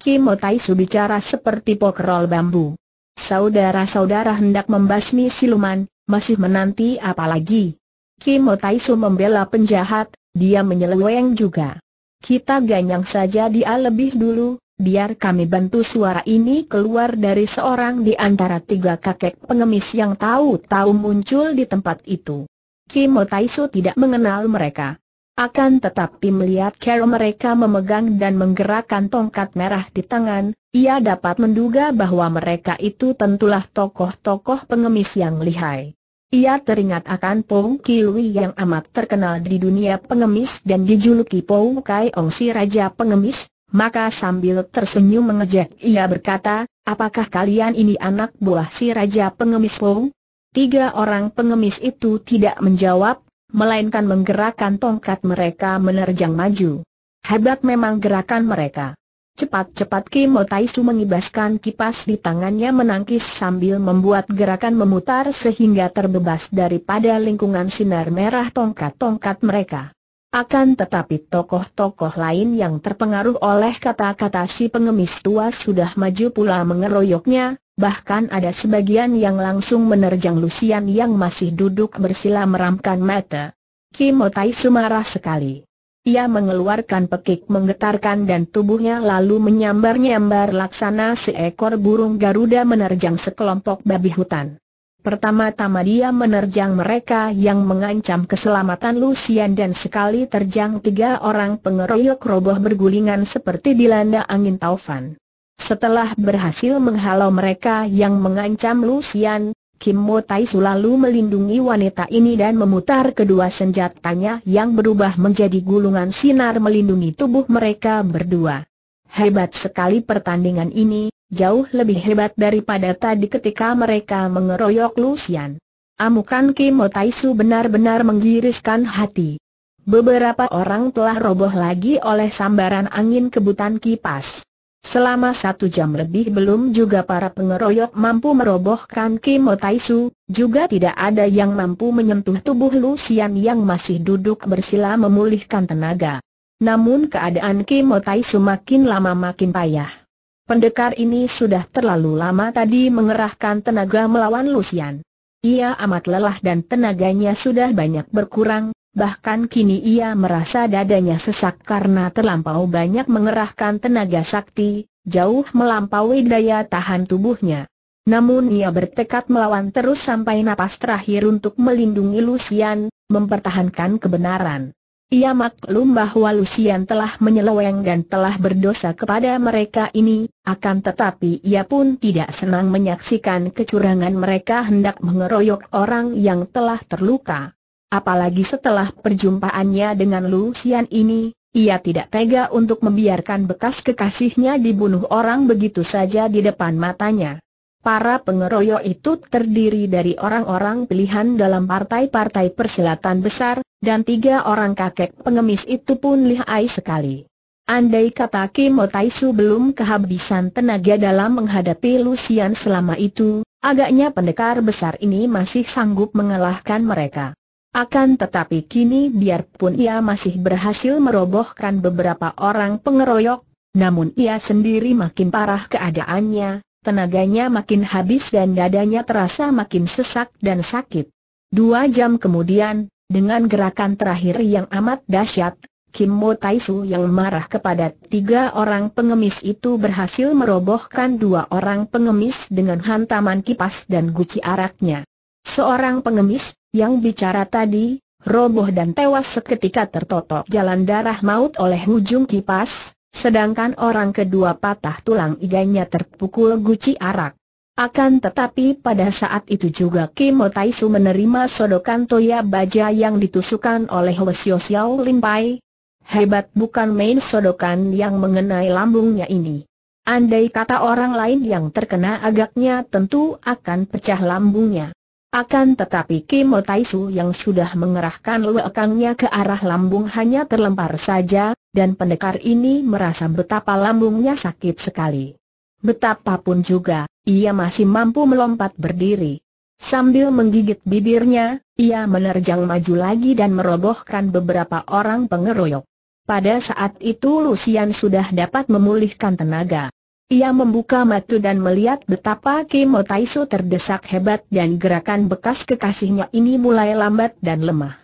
Kim Mo Taisu bicara seperti pokerol bambu. "Saudara-saudara hendak membasmi siluman, masih menanti apa lagi? Kim Mo Taisu membela penjahat, dia menyeleweng juga. Kita ganyang saja dia lebih dulu, biar kami bantu." Suara ini keluar dari seorang di antara tiga kakek pengemis yang tahu-tahu muncul di tempat itu. Kim Mo Taisu tidak mengenal mereka. Akan tetapi melihat cara mereka memegang dan menggerakkan tongkat merah di tangan, ia dapat menduga bahwa mereka itu tentulah tokoh-tokoh pengemis yang lihai. Ia teringat akan Pong Ki Ui yang amat terkenal di dunia pengemis dan dijuluki Pong Kai Ong si Raja Pengemis, maka sambil tersenyum mengejek ia berkata, "Apakah kalian ini anak buah si Raja Pengemis Pong?" Tiga orang pengemis itu tidak menjawab, melainkan menggerakkan tongkat mereka menerjang maju. Hebat memang gerakan mereka. Cepat-cepat Kim Mo Taisu mengibaskan kipas di tangannya menangkis sambil membuat gerakan memutar sehingga terbebas daripada lingkungan sinar merah tongkat-tongkat mereka. Akan tetapi tokoh-tokoh lain yang terpengaruh oleh kata-kata si pengemis tua sudah maju pula mengeroyoknya. Bahkan ada sebagian yang langsung menerjang Lu Sian yang masih duduk bersila meramkan mata. Kim Mo Taisu marah sekali. Ia mengeluarkan pekik menggetarkan dan tubuhnya lalu menyambar-nyambar laksana seekor burung Garuda menerjang sekelompok babi hutan. Pertama-tama dia menerjang mereka yang mengancam keselamatan Lu Sian dan sekali terjang tiga orang pengeroyok roboh bergulingan seperti dilanda angin taufan. Setelah berhasil menghalau mereka yang mengancam Lu Sian, Kim Mo Taisu lalu melindungi wanita ini dan memutar kedua senjatanya yang berubah menjadi gulungan sinar melindungi tubuh mereka berdua. Hebat sekali pertandingan ini, jauh lebih hebat daripada tadi ketika mereka mengeroyok Lu Sian. Amukan Kim Mo Taisu benar-benar menggiriskan hati. Beberapa orang telah roboh lagi oleh sambaran angin kebutan kipas. Selama satu jam lebih belum juga para pengeroyok mampu merobohkan Kim Mo Taisu, juga tidak ada yang mampu menyentuh tubuh Lu Sian yang masih duduk bersila memulihkan tenaga. Namun keadaan Kim Mo Taisu makin lama makin payah. Pendekar ini sudah terlalu lama tadi mengerahkan tenaga melawan Lu Sian. Ia amat lelah dan tenaganya sudah banyak berkurang. Bahkan kini ia merasa dadanya sesak karena terlampau banyak mengerahkan tenaga sakti, jauh melampaui daya tahan tubuhnya. Namun ia bertekad melawan terus sampai napas terakhir untuk melindungi Lu Sian, mempertahankan kebenaran. Ia maklum bahwa Lu Sian telah menyeleweng dan telah berdosa kepada mereka ini, akan tetapi ia pun tidak senang menyaksikan kecurangan mereka hendak mengeroyok orang yang telah terluka. Apalagi setelah perjumpaannya dengan Lu Sian ini, ia tidak tega untuk membiarkan bekas kekasihnya dibunuh orang begitu saja di depan matanya. Para pengeroyok itu terdiri dari orang-orang pilihan dalam partai-partai persilatan besar, dan tiga orang kakek pengemis itu pun lihai sekali. Andai kata Kim Mo Taisu belum kehabisan tenaga dalam menghadapi Lu Sian selama itu, agaknya pendekar besar ini masih sanggup mengalahkan mereka. Akan tetapi kini biarpun ia masih berhasil merobohkan beberapa orang pengeroyok, namun ia sendiri makin parah keadaannya, tenaganya makin habis dan dadanya terasa makin sesak dan sakit. Dua jam kemudian, dengan gerakan terakhir yang amat dahsyat, Kim Mo Taisu yang marah kepada tiga orang pengemis itu berhasil merobohkan dua orang pengemis dengan hantaman kipas dan guci araknya. Seorang pengemis yang bicara tadi roboh dan tewas seketika tertotok jalan darah maut oleh ujung kipas, sedangkan orang kedua patah tulang iganya terpukul guci arak. Akan tetapi pada saat itu juga Kim Mo Taisu menerima sodokan toya baja yang ditusukkan oleh Hwesio Siauw Lim Pai. Hebat bukan main sodokan yang mengenai lambungnya ini. Andai kata orang lain yang terkena agaknya tentu akan pecah lambungnya. Akan tetapi Kim Mo Taisu yang sudah mengerahkan lekangnya ke arah lambung hanya terlempar saja, dan pendekar ini merasa betapa lambungnya sakit sekali. Betapapun juga, ia masih mampu melompat berdiri. Sambil menggigit bibirnya, ia menerjang maju lagi dan merobohkan beberapa orang pengeroyok. Pada saat itu Lu Sian sudah dapat memulihkan tenaga. Ia membuka mata dan melihat betapa Kim Mo Taisu terdesak hebat dan gerakan bekas kekasihnya ini mulai lambat dan lemah.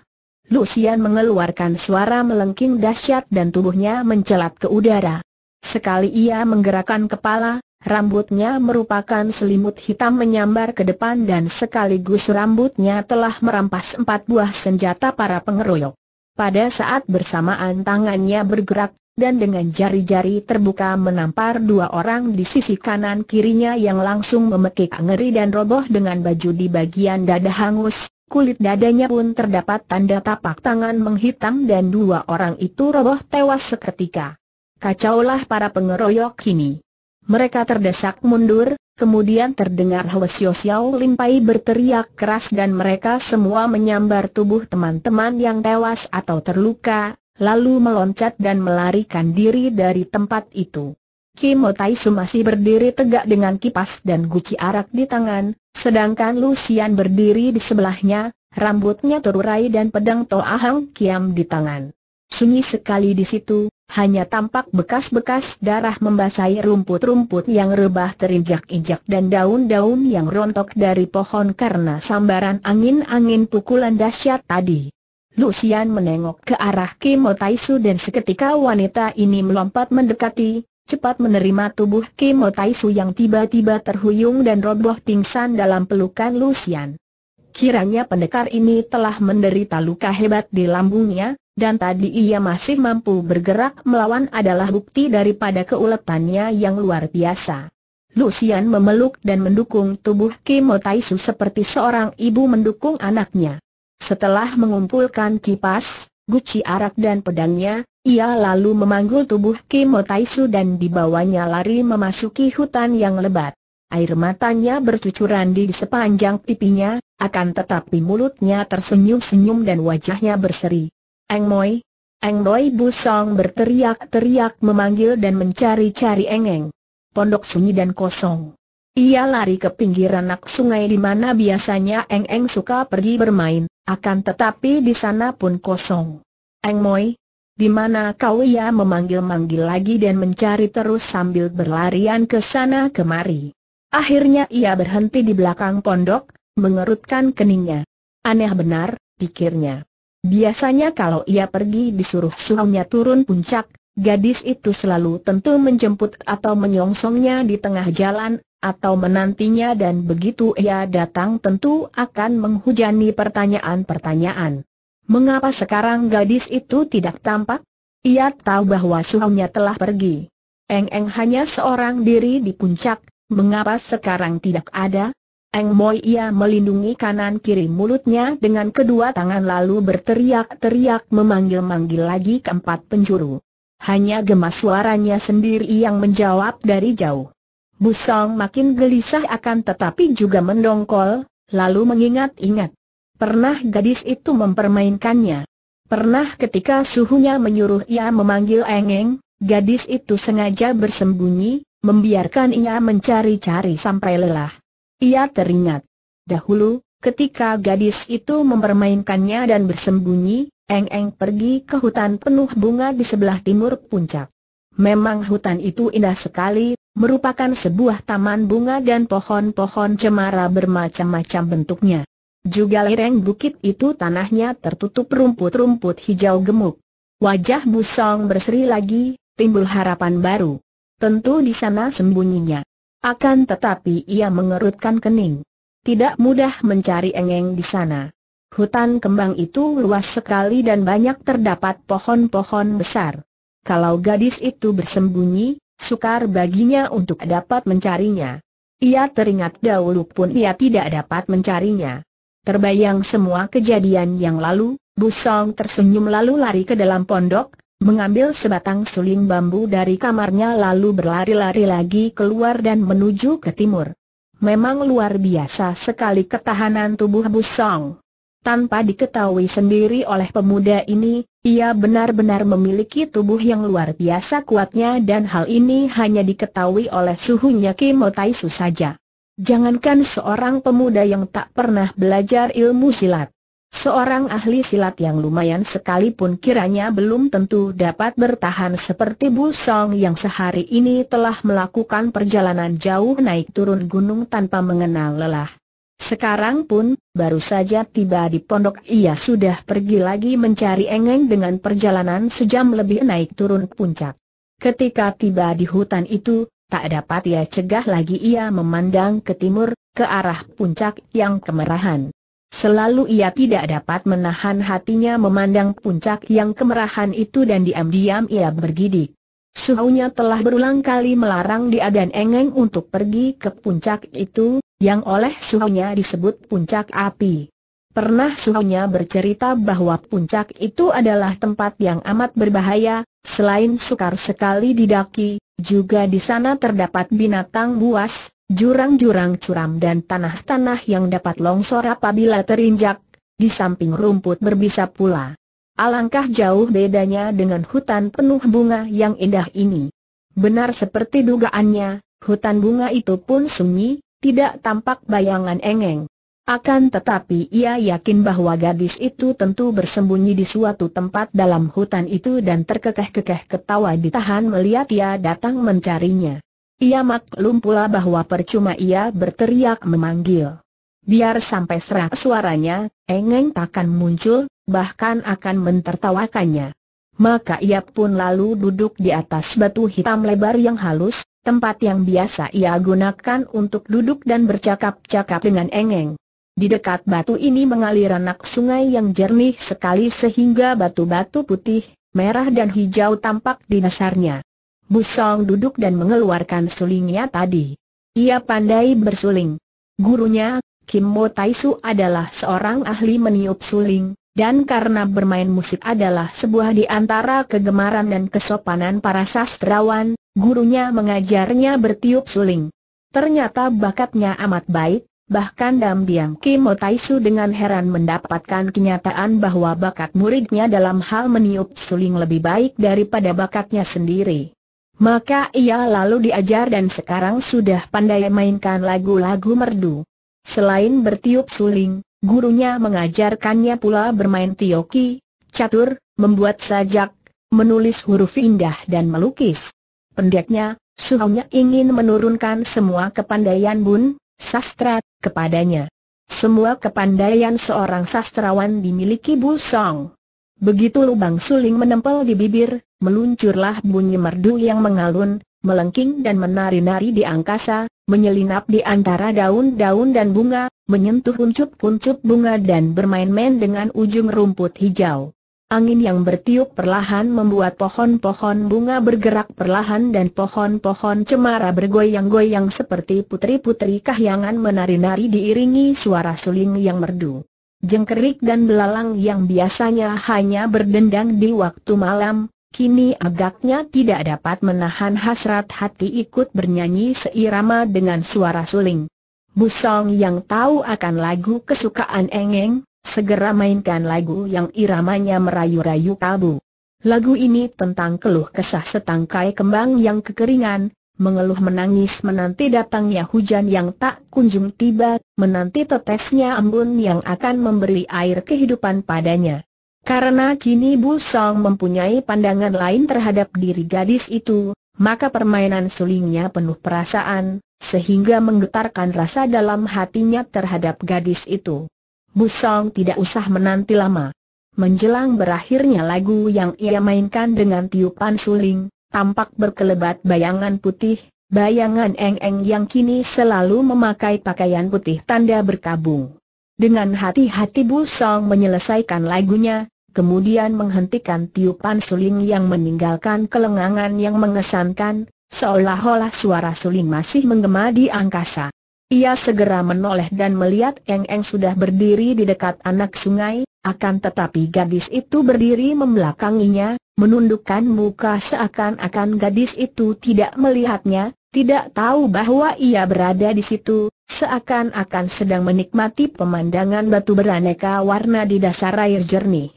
Lu Sian mengeluarkan suara melengking dahsyat dan tubuhnya mencelat ke udara. Sekali ia menggerakkan kepala, rambutnya merupakan selimut hitam menyambar ke depan dan sekaligus rambutnya telah merampas empat buah senjata para pengeroyok. Pada saat bersamaan tangannya bergerak, dan dengan jari-jari terbuka menampar dua orang di sisi kanan kirinya yang langsung memekik ngeri dan roboh dengan baju di bagian dada hangus. Kulit dadanya pun terdapat tanda tapak tangan menghitam dan dua orang itu roboh tewas seketika. Kacaulah para pengeroyok kini. Mereka terdesak mundur, kemudian terdengar Hwesio Siauw Lim Pai berteriak keras dan mereka semua menyambar tubuh teman-teman yang tewas atau terluka, lalu meloncat dan melarikan diri dari tempat itu. Kim Mo Taisu masih berdiri tegak dengan kipas dan guci arak di tangan, sedangkan Lu Sian berdiri di sebelahnya, rambutnya terurai dan pedang Toa Hong Kiam di tangan. Sunyi sekali di situ, hanya tampak bekas-bekas darah membasahi rumput-rumput yang rebah terinjak-injak dan daun-daun yang rontok dari pohon karena sambaran angin-angin pukulan dahsyat tadi. Lu Sian menengok ke arah Kim Mo Taisu dan seketika wanita ini melompat mendekati, cepat menerima tubuh Kim Mo Taisu yang tiba-tiba terhuyung dan roboh pingsan dalam pelukan Lu Sian. Kiranya pendekar ini telah menderita luka hebat di lambungnya, dan tadi ia masih mampu bergerak melawan adalah bukti daripada keuletannya yang luar biasa. Lu Sian memeluk dan mendukung tubuh Kim Mo Taisu seperti seorang ibu mendukung anaknya. Setelah mengumpulkan kipas, guci arak dan pedangnya, ia lalu memanggul tubuh Kim Mo Taisu dan dibawanya lari memasuki hutan yang lebat. Air matanya bercucuran di sepanjang pipinya, akan tetapi mulutnya tersenyum-senyum dan wajahnya berseri. Eng Moi, Eng Moi, Bu Song berteriak-teriak memanggil dan mencari-cari Eng Eng. Pondok sunyi dan kosong. Ia lari ke pinggiran anak sungai di mana biasanya Eng Eng suka pergi bermain, akan tetapi di sana pun kosong. Eng Moi, di mana kau? Ia memanggil-manggil lagi dan mencari terus sambil berlarian ke sana kemari. Akhirnya ia berhenti di belakang pondok, mengerutkan keningnya. Aneh benar, pikirnya. Biasanya kalau ia pergi disuruh suhunya turun puncak, gadis itu selalu tentu menjemput atau menyongsongnya di tengah jalan, atau menantinya, dan begitu ia datang tentu akan menghujani pertanyaan-pertanyaan. Mengapa sekarang gadis itu tidak tampak? Ia tahu bahwa suhunya telah pergi. Eng Eng hanya seorang diri di puncak, mengapa sekarang tidak ada? Eng Moi, ia melindungi kanan kiri mulutnya dengan kedua tangan lalu berteriak-teriak memanggil-manggil lagi ke empat penjuru. Hanya gemas suaranya sendiri yang menjawab dari jauh. Bu Song makin gelisah akan tetapi juga mendongkol, lalu mengingat-ingat. Pernah gadis itu mempermainkannya. Pernah ketika suhunya menyuruh ia memanggil Eng Eng, gadis itu sengaja bersembunyi, membiarkan ia mencari-cari sampai lelah. Ia teringat. Dahulu, ketika gadis itu mempermainkannya dan bersembunyi, Eng Eng pergi ke hutan penuh bunga di sebelah timur puncak. Memang hutan itu indah sekali, merupakan sebuah taman bunga dan pohon-pohon cemara bermacam-macam bentuknya. Juga lereng bukit itu tanahnya tertutup rumput-rumput hijau gemuk. Wajah Bu Song berseri lagi, timbul harapan baru. Tentu di sana sembunyinya. Akan tetapi ia mengerutkan kening. Tidak mudah mencari Eng Eng di sana. Hutan kembang itu luas sekali dan banyak terdapat pohon-pohon besar. Kalau gadis itu bersembunyi, sukar baginya untuk dapat mencarinya. Ia teringat dahulu pun ia tidak dapat mencarinya. Terbayang semua kejadian yang lalu, Bu Song tersenyum lalu lari ke dalam pondok, mengambil sebatang suling bambu dari kamarnya lalu berlari-lari lagi keluar dan menuju ke timur. Memang luar biasa sekali ketahanan tubuh Bu Song. Tanpa diketahui sendiri oleh pemuda ini, ia benar-benar memiliki tubuh yang luar biasa kuatnya dan hal ini hanya diketahui oleh suhunya Kim Mo Taisu saja. Jangankan seorang pemuda yang tak pernah belajar ilmu silat, seorang ahli silat yang lumayan sekalipun kiranya belum tentu dapat bertahan seperti Bu Song yang sehari ini telah melakukan perjalanan jauh naik turun gunung tanpa mengenal lelah. Sekarang pun, baru saja tiba di pondok ia sudah pergi lagi mencari Eng Eng dengan perjalanan sejam lebih naik turun puncak. Ketika tiba di hutan itu, tak dapat ia cegah lagi ia memandang ke timur, ke arah puncak yang kemerahan. Selalu ia tidak dapat menahan hatinya memandang puncak yang kemerahan itu dan diam-diam ia bergidik. Suhunya telah berulang kali melarang dia dan Eng Eng untuk pergi ke puncak itu, yang oleh suhunya disebut puncak api. Pernah suhunya bercerita bahwa puncak itu adalah tempat yang amat berbahaya, selain sukar sekali didaki, juga di sana terdapat binatang buas, jurang-jurang curam dan tanah-tanah yang dapat longsor apabila terinjak, di samping rumput berbisa pula. Alangkah jauh bedanya dengan hutan penuh bunga yang indah ini. Benar seperti dugaannya, hutan bunga itu pun sunyi, tidak tampak bayangan Eng Eng. Akan tetapi ia yakin bahwa gadis itu tentu bersembunyi di suatu tempat dalam hutan itu dan terkekeh-kekeh ketawa ditahan melihat ia datang mencarinya. Ia maklum pula bahwa percuma ia berteriak memanggil. Biar sampai serak suaranya, Eng Eng takkan muncul, bahkan akan mentertawakannya. Maka ia pun lalu duduk di atas batu hitam lebar yang halus, tempat yang biasa ia gunakan untuk duduk dan bercakap-cakap dengan Eng Eng. Di dekat batu ini mengalir anak sungai yang jernih sekali sehingga batu-batu putih, merah dan hijau tampak di dasarnya. Bu Song duduk dan mengeluarkan sulingnya tadi. Ia pandai bersuling. Gurunya, Kim Mo Taisu, adalah seorang ahli meniup suling, dan karena bermain musik adalah sebuah di antara kegemaran dan kesopanan para sastrawan, gurunya mengajarnya bertiup suling. Ternyata bakatnya amat baik, bahkan diam-diam Kim Mo Taisu dengan heran mendapatkan kenyataan bahwa bakat muridnya dalam hal meniup suling lebih baik daripada bakatnya sendiri. Maka ia lalu diajar dan sekarang sudah pandai mainkan lagu-lagu merdu. Selain bertiup suling, gurunya mengajarkannya pula bermain tioki, catur, membuat sajak, menulis huruf indah dan melukis. Pendeknya, suhunya ingin menurunkan semua kepandaian bun, sastra, kepadanya. Semua kepandaian seorang sastrawan dimiliki Bu Song. Begitu lubang suling menempel di bibir, meluncurlah bunyi merdu yang mengalun, melengking dan menari-nari di angkasa, menyelinap di antara daun-daun dan bunga, menyentuh kuncup-kuncup bunga dan bermain-main dengan ujung rumput hijau. Angin yang bertiup perlahan membuat pohon-pohon bunga bergerak perlahan dan pohon-pohon cemara bergoyang-goyang seperti putri-putri kahyangan menari-nari diiringi suara suling yang merdu. Jengkerik dan belalang yang biasanya hanya berdendang di waktu malam, kini agaknya tidak dapat menahan hasrat hati ikut bernyanyi seirama dengan suara suling. Bu Song yang tahu akan lagu kesukaan Eng Eng, segera mainkan lagu yang iramanya merayu-rayu kalbu. Lagu ini tentang keluh kesah setangkai kembang yang kekeringan, mengeluh menangis menanti datangnya hujan yang tak kunjung tiba, menanti tetesnya embun yang akan memberi air kehidupan padanya. Karena kini Bu Song mempunyai pandangan lain terhadap diri gadis itu, maka permainan sulingnya penuh perasaan, sehingga menggetarkan rasa dalam hatinya terhadap gadis itu. Bu Song tidak usah menanti lama. Menjelang berakhirnya lagu yang ia mainkan dengan tiupan suling, tampak berkelebat bayangan putih, bayangan Eng Eng yang kini selalu memakai pakaian putih tanda berkabung. Dengan hati-hati Bu Song menyelesaikan lagunya, kemudian menghentikan tiupan suling yang meninggalkan kelengangan yang mengesankan, seolah-olah suara suling masih menggema di angkasa. Ia segera menoleh dan melihat Eng Eng sudah berdiri di dekat anak sungai, akan tetapi gadis itu berdiri membelakanginya, menundukkan muka seakan-akan gadis itu tidak melihatnya, tidak tahu bahwa ia berada di situ, seakan-akan sedang menikmati pemandangan batu beraneka warna di dasar air jernih.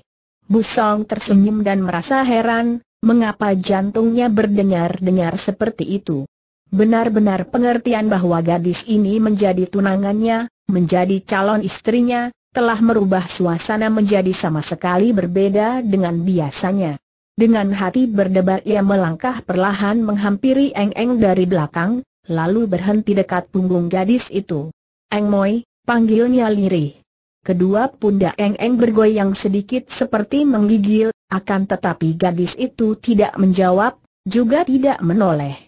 Bu Song tersenyum dan merasa heran, mengapa jantungnya berdenyar-denyar seperti itu. Benar-benar pengertian bahwa gadis ini menjadi tunangannya, menjadi calon istrinya, telah merubah suasana menjadi sama sekali berbeda dengan biasanya. Dengan hati berdebar ia melangkah perlahan menghampiri Eng Eng dari belakang, lalu berhenti dekat punggung gadis itu. "Eng Moi," panggilnya lirih. Kedua pundak Eng Eng bergoyang sedikit seperti menggigil, akan tetapi gadis itu tidak menjawab, juga tidak menoleh.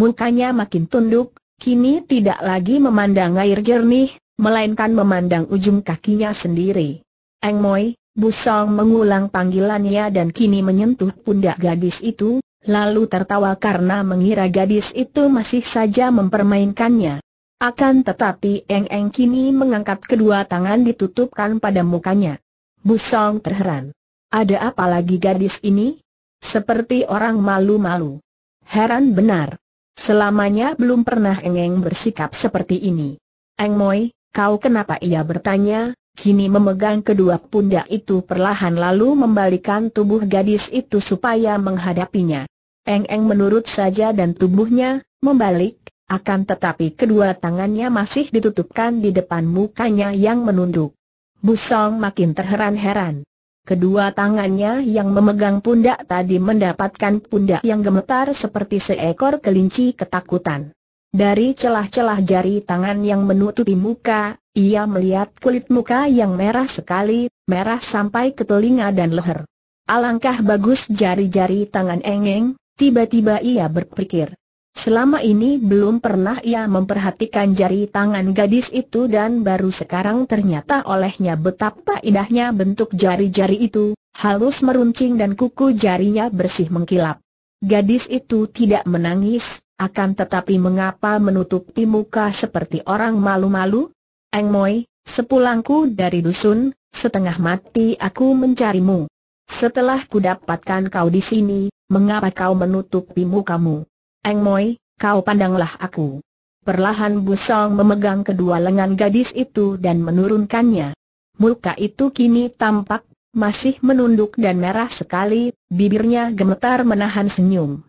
Mukanya makin tunduk, kini tidak lagi memandang air jernih, melainkan memandang ujung kakinya sendiri. "Eng Moi," Bu Song mengulang panggilannya dan kini menyentuh pundak gadis itu, lalu tertawa karena mengira gadis itu masih saja mempermainkannya. Akan tetapi Eng Eng kini mengangkat kedua tangan ditutupkan pada mukanya. Bu Song terheran. Ada apa lagi gadis ini? Seperti orang malu-malu. Heran benar. Selamanya belum pernah Eng Eng bersikap seperti ini. "Eng Moi, kau kenapa?" ia bertanya, kini memegang kedua pundak itu perlahan lalu membalikkan tubuh gadis itu supaya menghadapinya. Eng Eng menurut saja dan tubuhnya membalik. Akan tetapi kedua tangannya masih ditutupkan di depan mukanya yang menunduk. Bu Song makin terheran-heran. Kedua tangannya yang memegang pundak tadi mendapatkan pundak yang gemetar seperti seekor kelinci ketakutan. Dari celah-celah jari tangan yang menutupi muka, ia melihat kulit muka yang merah sekali, merah sampai ke telinga dan leher. Alangkah bagus jari-jari tangan Eng Eng, tiba-tiba ia berpikir. Selama ini belum pernah ia memperhatikan jari tangan gadis itu dan baru sekarang ternyata olehnya betapa indahnya bentuk jari-jari itu, halus meruncing dan kuku jarinya bersih mengkilap. Gadis itu tidak menangis, akan tetapi mengapa menutupi muka seperti orang malu-malu? Eng Moi, sepulangku dari dusun, setengah mati aku mencarimu. Setelah kudapatkan kau di sini, mengapa kau menutupi mukamu? Eng Moi, kau pandanglah aku. Perlahan Bu Song memegang kedua lengan gadis itu dan menurunkannya. Muka itu kini tampak masih menunduk dan merah sekali, bibirnya gemetar menahan senyum.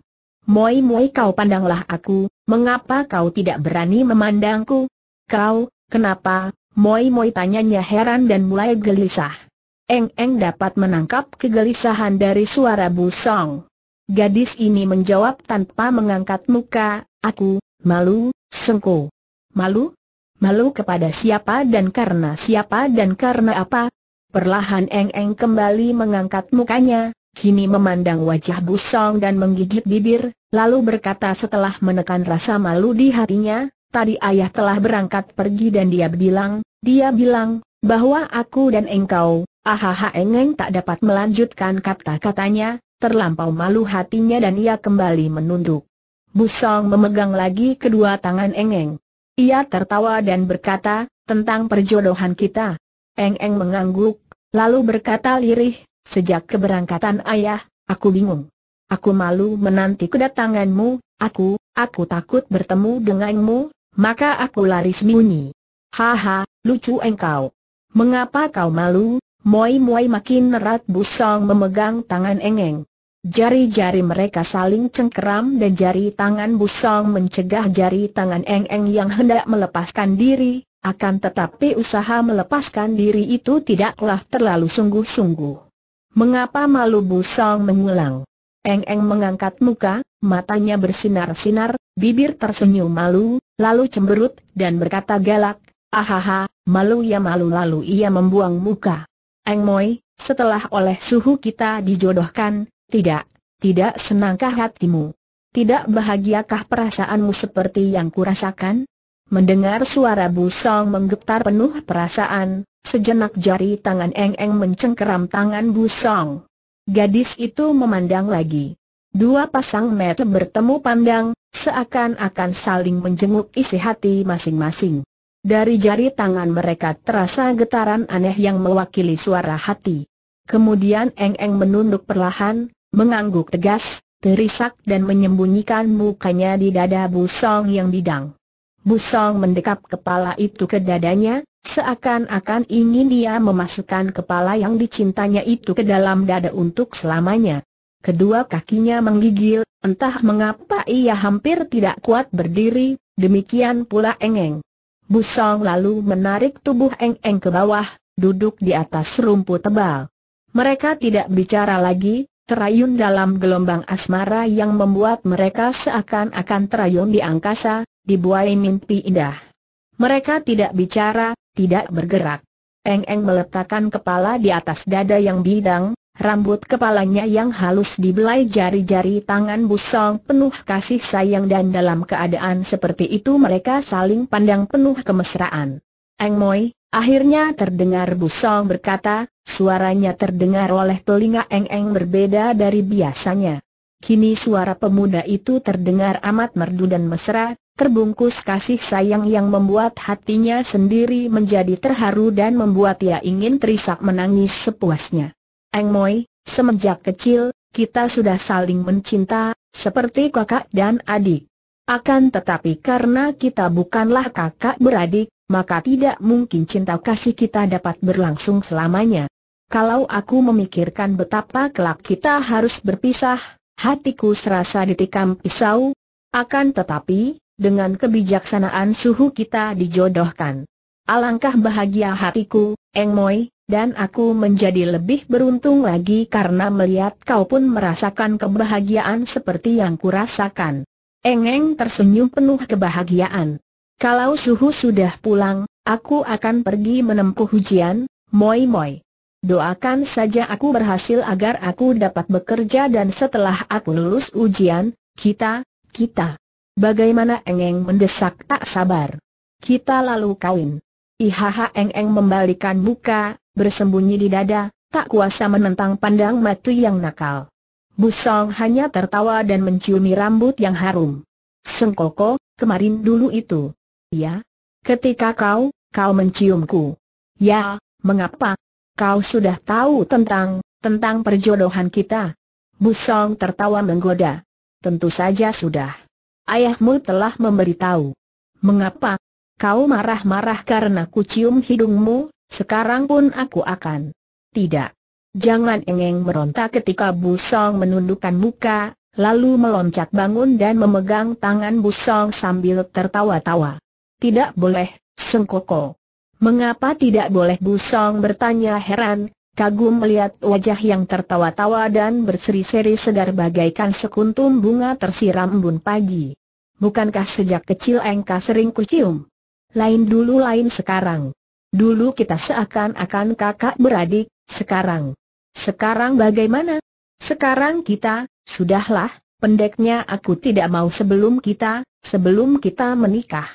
Moi Moi, kau pandanglah aku, mengapa kau tidak berani memandangku? Kau, kenapa? Moi Moi, tanyanya heran dan mulai gelisah. Eng Eng dapat menangkap kegelisahan dari suara Bu Song. Gadis ini menjawab tanpa mengangkat muka, aku malu, sengko. Malu? Malu kepada siapa dan karena siapa dan karena apa? Perlahan Eng Eng kembali mengangkat mukanya, kini memandang wajah Bu Song dan menggigit bibir, lalu berkata setelah menekan rasa malu di hatinya, tadi ayah telah berangkat pergi dan dia bilang, dia bilang, bahwa aku dan engkau, ahaha. Eng Eng tak dapat melanjutkan kata-katanya, terlampau malu hatinya dan ia kembali menunduk. Bu Song memegang lagi kedua tangan Eng Eng. Ia tertawa dan berkata, tentang perjodohan kita. Eng Eng mengangguk, lalu berkata lirih, sejak keberangkatan ayah, aku bingung. Aku malu menanti kedatanganmu, aku, aku takut bertemu denganmu, maka aku lari sembunyi. Haha, lucu engkau. Mengapa kau malu? Moi Moi, makin erat Bu Song memegang tangan Eng Eng. Jari-jari mereka saling cengkeram dan jari tangan Bu Song mencegah jari tangan Eng Eng yang hendak melepaskan diri. Akan tetapi usaha melepaskan diri itu tidaklah terlalu sungguh-sungguh. Mengapa malu? Bu Song mengulang. Eng Eng mengangkat muka, matanya bersinar-sinar, bibir tersenyum malu, lalu cemberut dan berkata galak, ahaha, malu ya malu, lalu ia membuang muka. Eng Moi, setelah oleh suhu kita dijodohkan, tidak, tidak senangkah hatimu? Tidak bahagiakah perasaanmu seperti yang kurasakan? Mendengar suara Bu Song menggetar penuh perasaan, sejenak jari tangan Eng Eng mencengkeram tangan Bu Song. Gadis itu memandang lagi. Dua pasang mata bertemu pandang, seakan-akan saling menjenguk isi hati masing-masing. Dari jari tangan mereka terasa getaran aneh yang mewakili suara hati. Kemudian Eng Eng menunduk perlahan, mengangguk tegas, terisak dan menyembunyikan mukanya di dada Bu Song yang bidang. Bu Song mendekap kepala itu ke dadanya, seakan-akan ingin dia memasukkan kepala yang dicintanya itu ke dalam dada untuk selamanya. Kedua kakinya menggigil, entah mengapa ia hampir tidak kuat berdiri, demikian pula Eng Eng. Bu Song lalu menarik tubuh Eng Eng ke bawah, duduk di atas rumput tebal. Mereka tidak bicara lagi, terayun dalam gelombang asmara yang membuat mereka seakan-akan terayun di angkasa, dibuai mimpi indah. Mereka tidak bicara, tidak bergerak. Eng Eng meletakkan kepala di atas dada yang bidang, rambut kepalanya yang halus dibelai jari-jari tangan Bu Song penuh kasih sayang dan dalam keadaan seperti itu mereka saling pandang penuh kemesraan. Eng Moi, akhirnya terdengar Bu Song berkata, suaranya terdengar oleh telinga Eng Eng berbeda dari biasanya. Kini suara pemuda itu terdengar amat merdu dan mesra, terbungkus kasih sayang yang membuat hatinya sendiri menjadi terharu dan membuat ia ingin terisak menangis sepuasnya. Eng Moi, semenjak kecil, kita sudah saling mencinta, seperti kakak dan adik. Akan tetapi karena kita bukanlah kakak beradik, maka tidak mungkin cinta kasih kita dapat berlangsung selamanya. Kalau aku memikirkan betapa kelak kita harus berpisah, hatiku serasa ditikam pisau. Akan tetapi dengan kebijaksanaan suhu kita dijodohkan. Alangkah bahagia hatiku, Eng Moi, dan aku menjadi lebih beruntung lagi karena melihat kau pun merasakan kebahagiaan seperti yang kurasakan. Eng Eng tersenyum penuh kebahagiaan. Kalau suhu sudah pulang, aku akan pergi menempuh ujian, Moi Moi. Doakan saja aku berhasil agar aku dapat bekerja dan setelah aku lulus ujian, kita, kita. Bagaimana? Eng Eng mendesak tak sabar. Kita lalu kawin. Ihaha. Eng Eng membalikan muka, bersembunyi di dada, tak kuasa menentang pandang mata yang nakal. Bu Song hanya tertawa dan menciumi rambut yang harum. Sengkoko, kemarin dulu itu. Ya, ketika kau, kau menciumku. Ya, mengapa? Kau sudah tahu tentang, tentang perjodohan kita. Bu Song tertawa menggoda. Tentu saja sudah. Ayahmu telah memberitahu. Mengapa? Kau marah-marah karena ku cium hidungmu, sekarang pun aku akan. Tidak. Jangan. Eng Eng merontak ketika Bu Song menundukkan muka, lalu meloncat bangun dan memegang tangan Bu Song sambil tertawa-tawa. Tidak boleh, Sengkoko. Mengapa tidak boleh? Bu Song bertanya heran, kagum melihat wajah yang tertawa-tawa dan berseri-seri segar bagaikan sekuntum bunga tersiram embun pagi. Bukankah sejak kecil engkau sering kucium? Lain dulu, lain sekarang. Dulu kita seakan-akan kakak beradik, sekarang. Sekarang bagaimana? Sekarang kita, sudahlah, pendeknya aku tidak mau sebelum kita, sebelum kita menikah.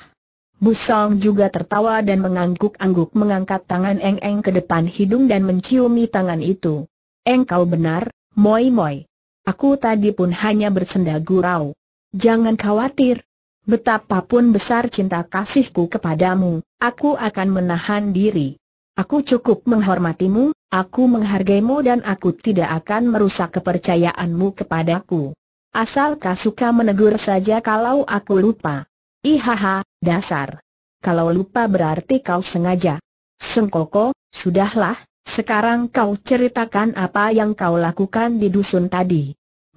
Bu Song juga tertawa dan mengangguk-angguk mengangkat tangan Eng Eng ke depan hidung dan menciumi tangan itu. Engkau benar, Moi Moi. Aku tadi pun hanya bersenda gurau. Jangan khawatir. Betapapun besar cinta kasihku kepadamu, aku akan menahan diri. Aku cukup menghormatimu, aku menghargaimu dan aku tidak akan merusak kepercayaanmu kepadaku. Asal kau suka menegur saja kalau aku lupa. Ihaha, dasar. Kalau lupa berarti kau sengaja. Sengkoko, sudahlah, sekarang kau ceritakan apa yang kau lakukan di dusun tadi.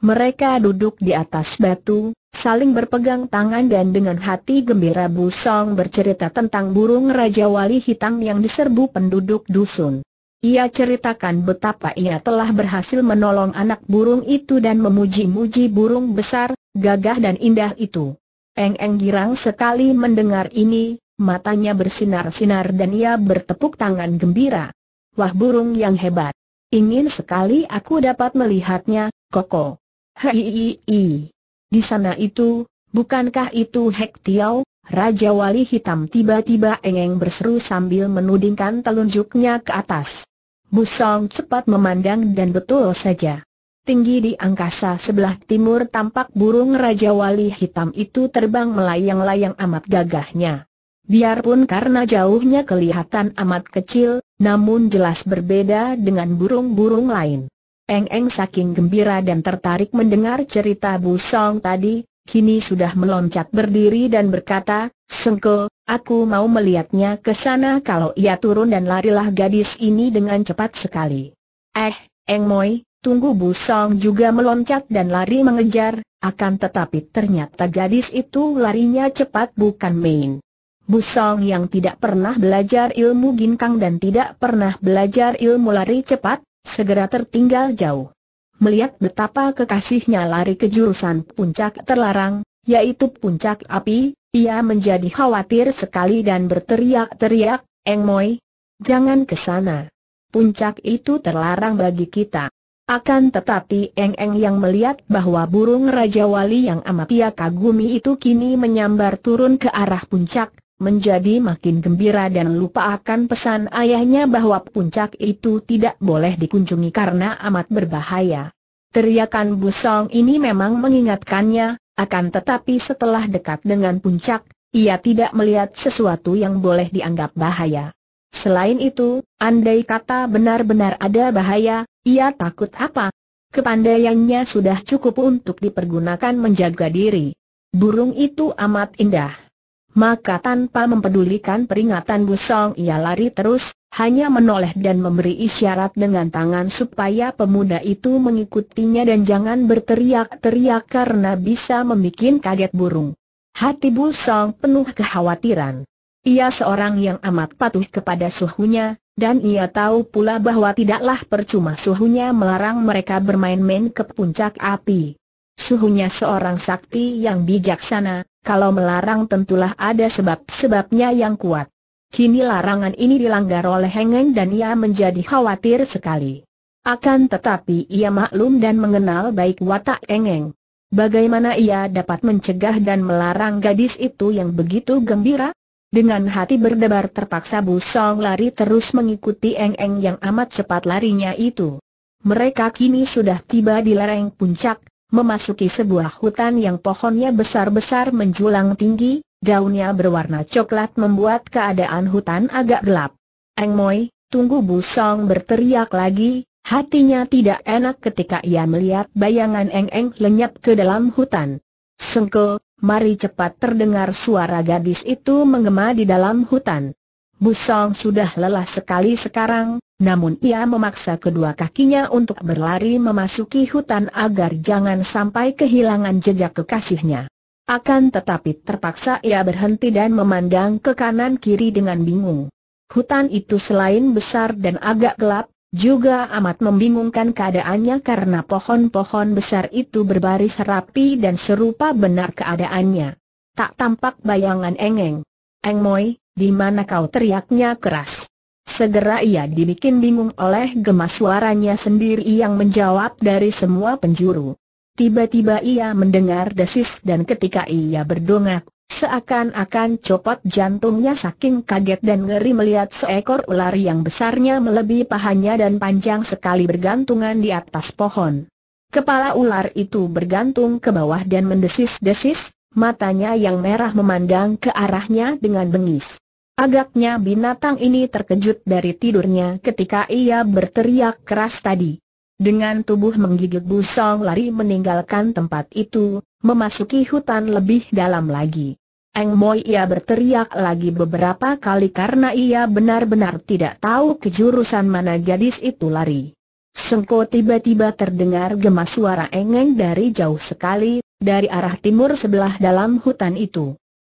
Mereka duduk di atas batu, saling berpegang tangan dan dengan hati gembira Bu Song bercerita tentang burung Raja Wali Hitam yang diserbu penduduk dusun. Ia ceritakan betapa ia telah berhasil menolong anak burung itu dan memuji-muji burung besar, gagah dan indah itu. Eng Eng girang sekali mendengar ini, matanya bersinar-sinar dan ia bertepuk tangan gembira. Wah, burung yang hebat. Ingin sekali aku dapat melihatnya, Koko. Hihihi. Di sana itu, bukankah itu Hek Tiauw, Raja Wali Hitam? Tiba-tiba Eng Eng berseru sambil menudingkan telunjuknya ke atas. Bu Song cepat memandang dan betul saja. Tinggi di angkasa sebelah timur tampak burung Raja Wali Hitam itu terbang melayang-layang amat gagahnya. Biarpun karena jauhnya kelihatan amat kecil, namun jelas berbeda dengan burung-burung lain. Eng Eng saking gembira dan tertarik mendengar cerita Bu Song tadi, kini sudah meloncat berdiri dan berkata, Sengko, aku mau melihatnya ke sana. Kalau ia turun dan larilah gadis ini dengan cepat sekali. Eh, Eng Moi, tunggu. Bu Song juga meloncat dan lari mengejar, akan tetapi ternyata gadis itu larinya cepat bukan main. Bu Song yang tidak pernah belajar ilmu ginkang dan tidak pernah belajar ilmu lari cepat, segera tertinggal jauh. Melihat betapa kekasihnya lari ke jurusan puncak terlarang, yaitu puncak api, ia menjadi khawatir sekali dan berteriak-teriak, Eng Moi, jangan ke sana. Puncak itu terlarang bagi kita. Akan tetapi Eng Eng yang melihat bahwa burung Raja Wali yang amat ia kagumi itu kini menyambar turun ke arah puncak, menjadi makin gembira dan lupa akan pesan ayahnya bahwa puncak itu tidak boleh dikunjungi karena amat berbahaya. Teriakan Bu Song ini memang mengingatkannya, akan tetapi setelah dekat dengan puncak, ia tidak melihat sesuatu yang boleh dianggap bahaya. Selain itu, andai kata benar-benar ada bahaya, ia takut apa? Kepandaiannya sudah cukup untuk dipergunakan menjaga diri. Burung itu amat indah. Maka tanpa mempedulikan peringatan Bu Song, ia lari terus, hanya menoleh dan memberi isyarat dengan tangan supaya pemuda itu mengikutinya dan jangan berteriak-teriak karena bisa membuat kaget burung. Hati Bu Song penuh kekhawatiran. Ia seorang yang amat patuh kepada suhunya, dan ia tahu pula bahwa tidaklah percuma suhunya melarang mereka bermain-main ke puncak api. Suhunya seorang sakti yang bijaksana, kalau melarang tentulah ada sebab-sebabnya yang kuat. Kini larangan ini dilanggar oleh Eng Eng dan ia menjadi khawatir sekali. Akan tetapi ia maklum dan mengenal baik watak Eng Eng. Bagaimana ia dapat mencegah dan melarang gadis itu yang begitu gembira? Dengan hati berdebar terpaksa Bu Song lari terus mengikuti Eng Eng yang amat cepat larinya itu. Mereka kini sudah tiba di lereng puncak. memasuki sebuah hutan yang pohonnya besar-besar menjulang tinggi, daunnya berwarna coklat membuat keadaan hutan agak gelap. "Eng Moi, tunggu!" Bu Song berteriak lagi, hatinya tidak enak ketika ia melihat bayangan Eng Eng lenyap ke dalam hutan. "Sengke, mari cepat!" terdengar suara gadis itu menggema di dalam hutan. Bu Song sudah lelah sekali sekarang, namun ia memaksa kedua kakinya untuk berlari memasuki hutan agar jangan sampai kehilangan jejak kekasihnya. Akan tetapi terpaksa ia berhenti dan memandang ke kanan kiri dengan bingung. Hutan itu selain besar dan agak gelap, juga amat membingungkan keadaannya karena pohon-pohon besar itu berbaris rapi dan serupa benar keadaannya. Tak tampak bayangan Eng Eng. "Eng Moi, di mana kau?" teriaknya keras. Segera ia dibikin bingung oleh gema suaranya sendiri yang menjawab dari semua penjuru. Tiba-tiba ia mendengar desis dan ketika ia berdongak, seakan-akan copot jantungnya saking kaget dan ngeri melihat seekor ular yang besarnya melebihi pahanya dan panjang sekali bergantungan di atas pohon. Kepala ular itu bergantung ke bawah dan mendesis-desis, matanya yang merah memandang ke arahnya dengan bengis. Agaknya binatang ini terkejut dari tidurnya ketika ia berteriak keras tadi. Dengan tubuh menggigil, Bu Song lari meninggalkan tempat itu, memasuki hutan lebih dalam lagi. "Eng Moi!" ia berteriak lagi beberapa kali karena ia benar-benar tidak tahu ke jurusan mana gadis itu lari. "Sengko!" tiba-tiba terdengar gema suara Eng Eng dari jauh sekali, dari arah timur sebelah dalam hutan itu.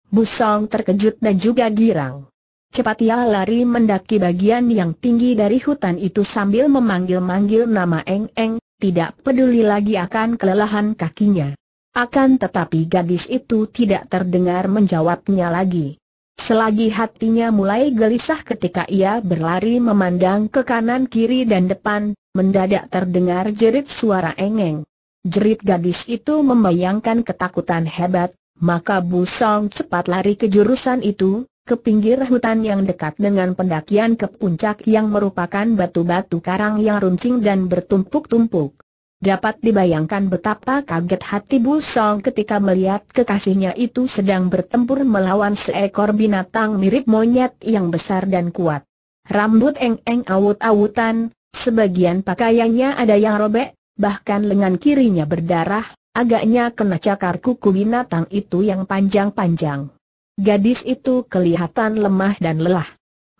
Bu Song terkejut dan juga girang. Cepat ia lari mendaki bagian yang tinggi dari hutan itu sambil memanggil-manggil nama Eng Eng, tidak peduli lagi akan kelelahan kakinya. Akan tetapi gadis itu tidak terdengar menjawabnya lagi. Selagi hatinya mulai gelisah ketika ia berlari memandang ke kanan kiri dan depan, mendadak terdengar jerit suara Eng Eng. Jerit gadis itu membayangkan ketakutan hebat, maka Bu Song cepat lari ke jurusan itu, ke pinggir hutan yang dekat dengan pendakian ke puncak yang merupakan batu-batu karang yang runcing dan bertumpuk-tumpuk. Dapat dibayangkan betapa kaget hati Bu Song ketika melihat kekasihnya itu sedang bertempur melawan seekor binatang mirip monyet yang besar dan kuat. Rambut Eng Eng awut-awutan, sebagian pakaiannya ada yang robek, bahkan lengan kirinya berdarah, agaknya kena cakar kuku binatang itu yang panjang-panjang. Gadis itu kelihatan lemah dan lelah.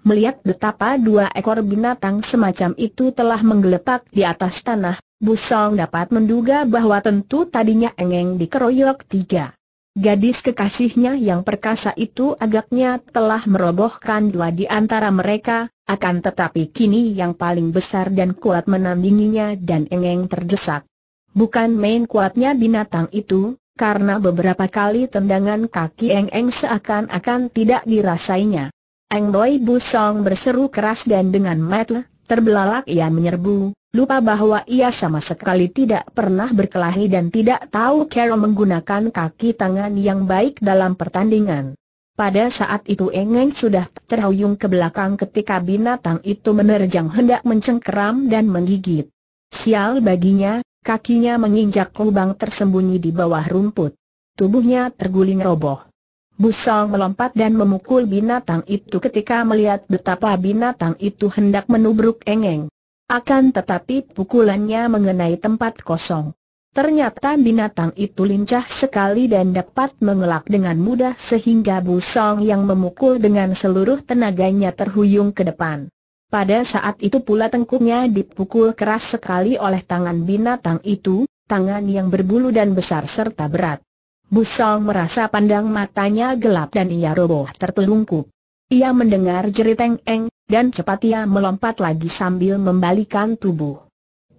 Melihat betapa dua ekor binatang semacam itu telah menggeletak di atas tanah, Bu Song dapat menduga bahwa tentu tadinya Eng Eng dikeroyok tiga. Gadis kekasihnya yang perkasa itu agaknya telah merobohkan dua di antara mereka, akan tetapi kini yang paling besar dan kuat menandinginya dan Eng Eng terdesak. Bukan main kuatnya binatang itu, karena beberapa kali tendangan kaki Eng Eng seakan-akan tidak dirasainya. "Eng Moi!" Bu Song berseru keras dan dengan mata terbelalak ia menyerbu, lupa bahwa ia sama sekali tidak pernah berkelahi dan tidak tahu cara menggunakan kaki tangan yang baik dalam pertandingan. Pada saat itu Eng Eng sudah terhuyung ke belakang ketika binatang itu menerjang hendak mencengkeram dan menggigit. Sial baginya, kakinya menginjak lubang tersembunyi di bawah rumput. Tubuhnya terguling roboh. Bu Song melompat dan memukul binatang itu ketika melihat betapa binatang itu hendak menubruk Eng Eng. Akan tetapi pukulannya mengenai tempat kosong. Ternyata binatang itu lincah sekali dan dapat mengelak dengan mudah sehingga Bu Song yang memukul dengan seluruh tenaganya terhuyung ke depan. Pada saat itu pula tengkuknya dipukul keras sekali oleh tangan binatang itu, tangan yang berbulu dan besar serta berat. Bu Song merasa pandang matanya gelap dan ia roboh tertelungkup. Ia mendengar jerit Eng Eng, dan cepat ia melompat lagi sambil membalikan tubuh.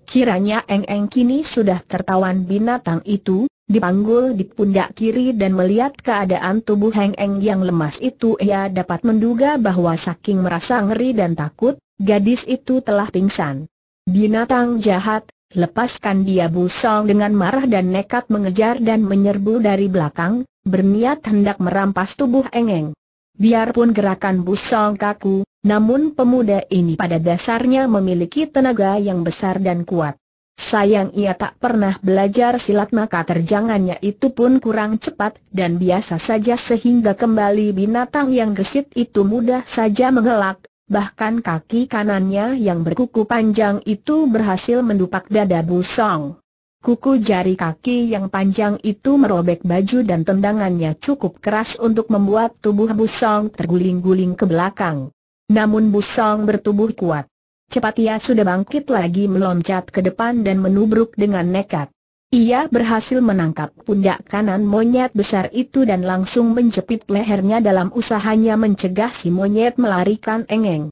Kiranya Eng Eng kini sudah tertawan binatang itu, dipanggul di pundak kiri dan melihat keadaan tubuh Eng Eng yang lemas itu ia dapat menduga bahwa saking merasa ngeri dan takut, gadis itu telah pingsan. "Binatang jahat, lepaskan dia!" Bu Song dengan marah dan nekat mengejar dan menyerbu dari belakang, berniat hendak merampas tubuh Eng Eng. Biarpun gerakan Bu Song kaku, namun pemuda ini pada dasarnya memiliki tenaga yang besar dan kuat. Sayang ia tak pernah belajar silat, maka terjangannya itu pun kurang cepat dan biasa saja, sehingga kembali binatang yang gesit itu mudah saja menghelak. Bahkan kaki kanannya yang berkuku panjang itu berhasil mendupak dada Bu Song. Kuku jari kaki yang panjang itu merobek baju dan tendangannya cukup keras untuk membuat tubuh Bu Song terguling-guling ke belakang. Namun Bu Song bertubuh kuat. Cepat ia sudah bangkit lagi, meloncat ke depan dan menubruk dengan nekat. Ia berhasil menangkap pundak kanan monyet besar itu dan langsung menjepit lehernya dalam usahanya mencegah si monyet melarikan Eng Eng.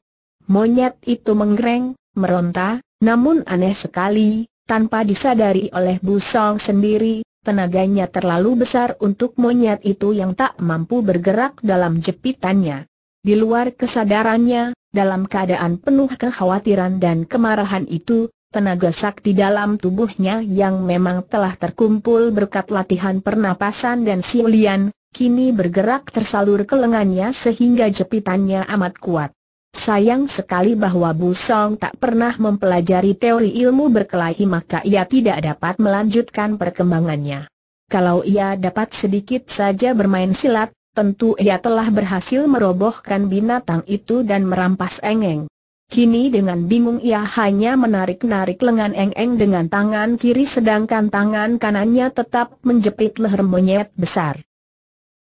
Monyet itu menggereng, meronta, namun aneh sekali, tanpa disadari oleh Bu Song sendiri, tenaganya terlalu besar untuk monyet itu yang tak mampu bergerak dalam jepitannya. Di luar kesadarannya, dalam keadaan penuh kekhawatiran dan kemarahan itu, tenaga sakti dalam tubuhnya yang memang telah terkumpul berkat latihan pernapasan dan siulian, kini bergerak tersalur ke lengannya sehingga jepitannya amat kuat. Sayang sekali bahwa Bu Song tak pernah mempelajari teori ilmu berkelahi, maka ia tidak dapat melanjutkan perkembangannya. Kalau ia dapat sedikit saja bermain silat, tentu ia telah berhasil merobohkan binatang itu dan merampas Eng Eng. Kini dengan bingung ia hanya menarik-narik lengan Eng Eng dengan tangan kiri, sedangkan tangan kanannya tetap menjepit leher monyet besar.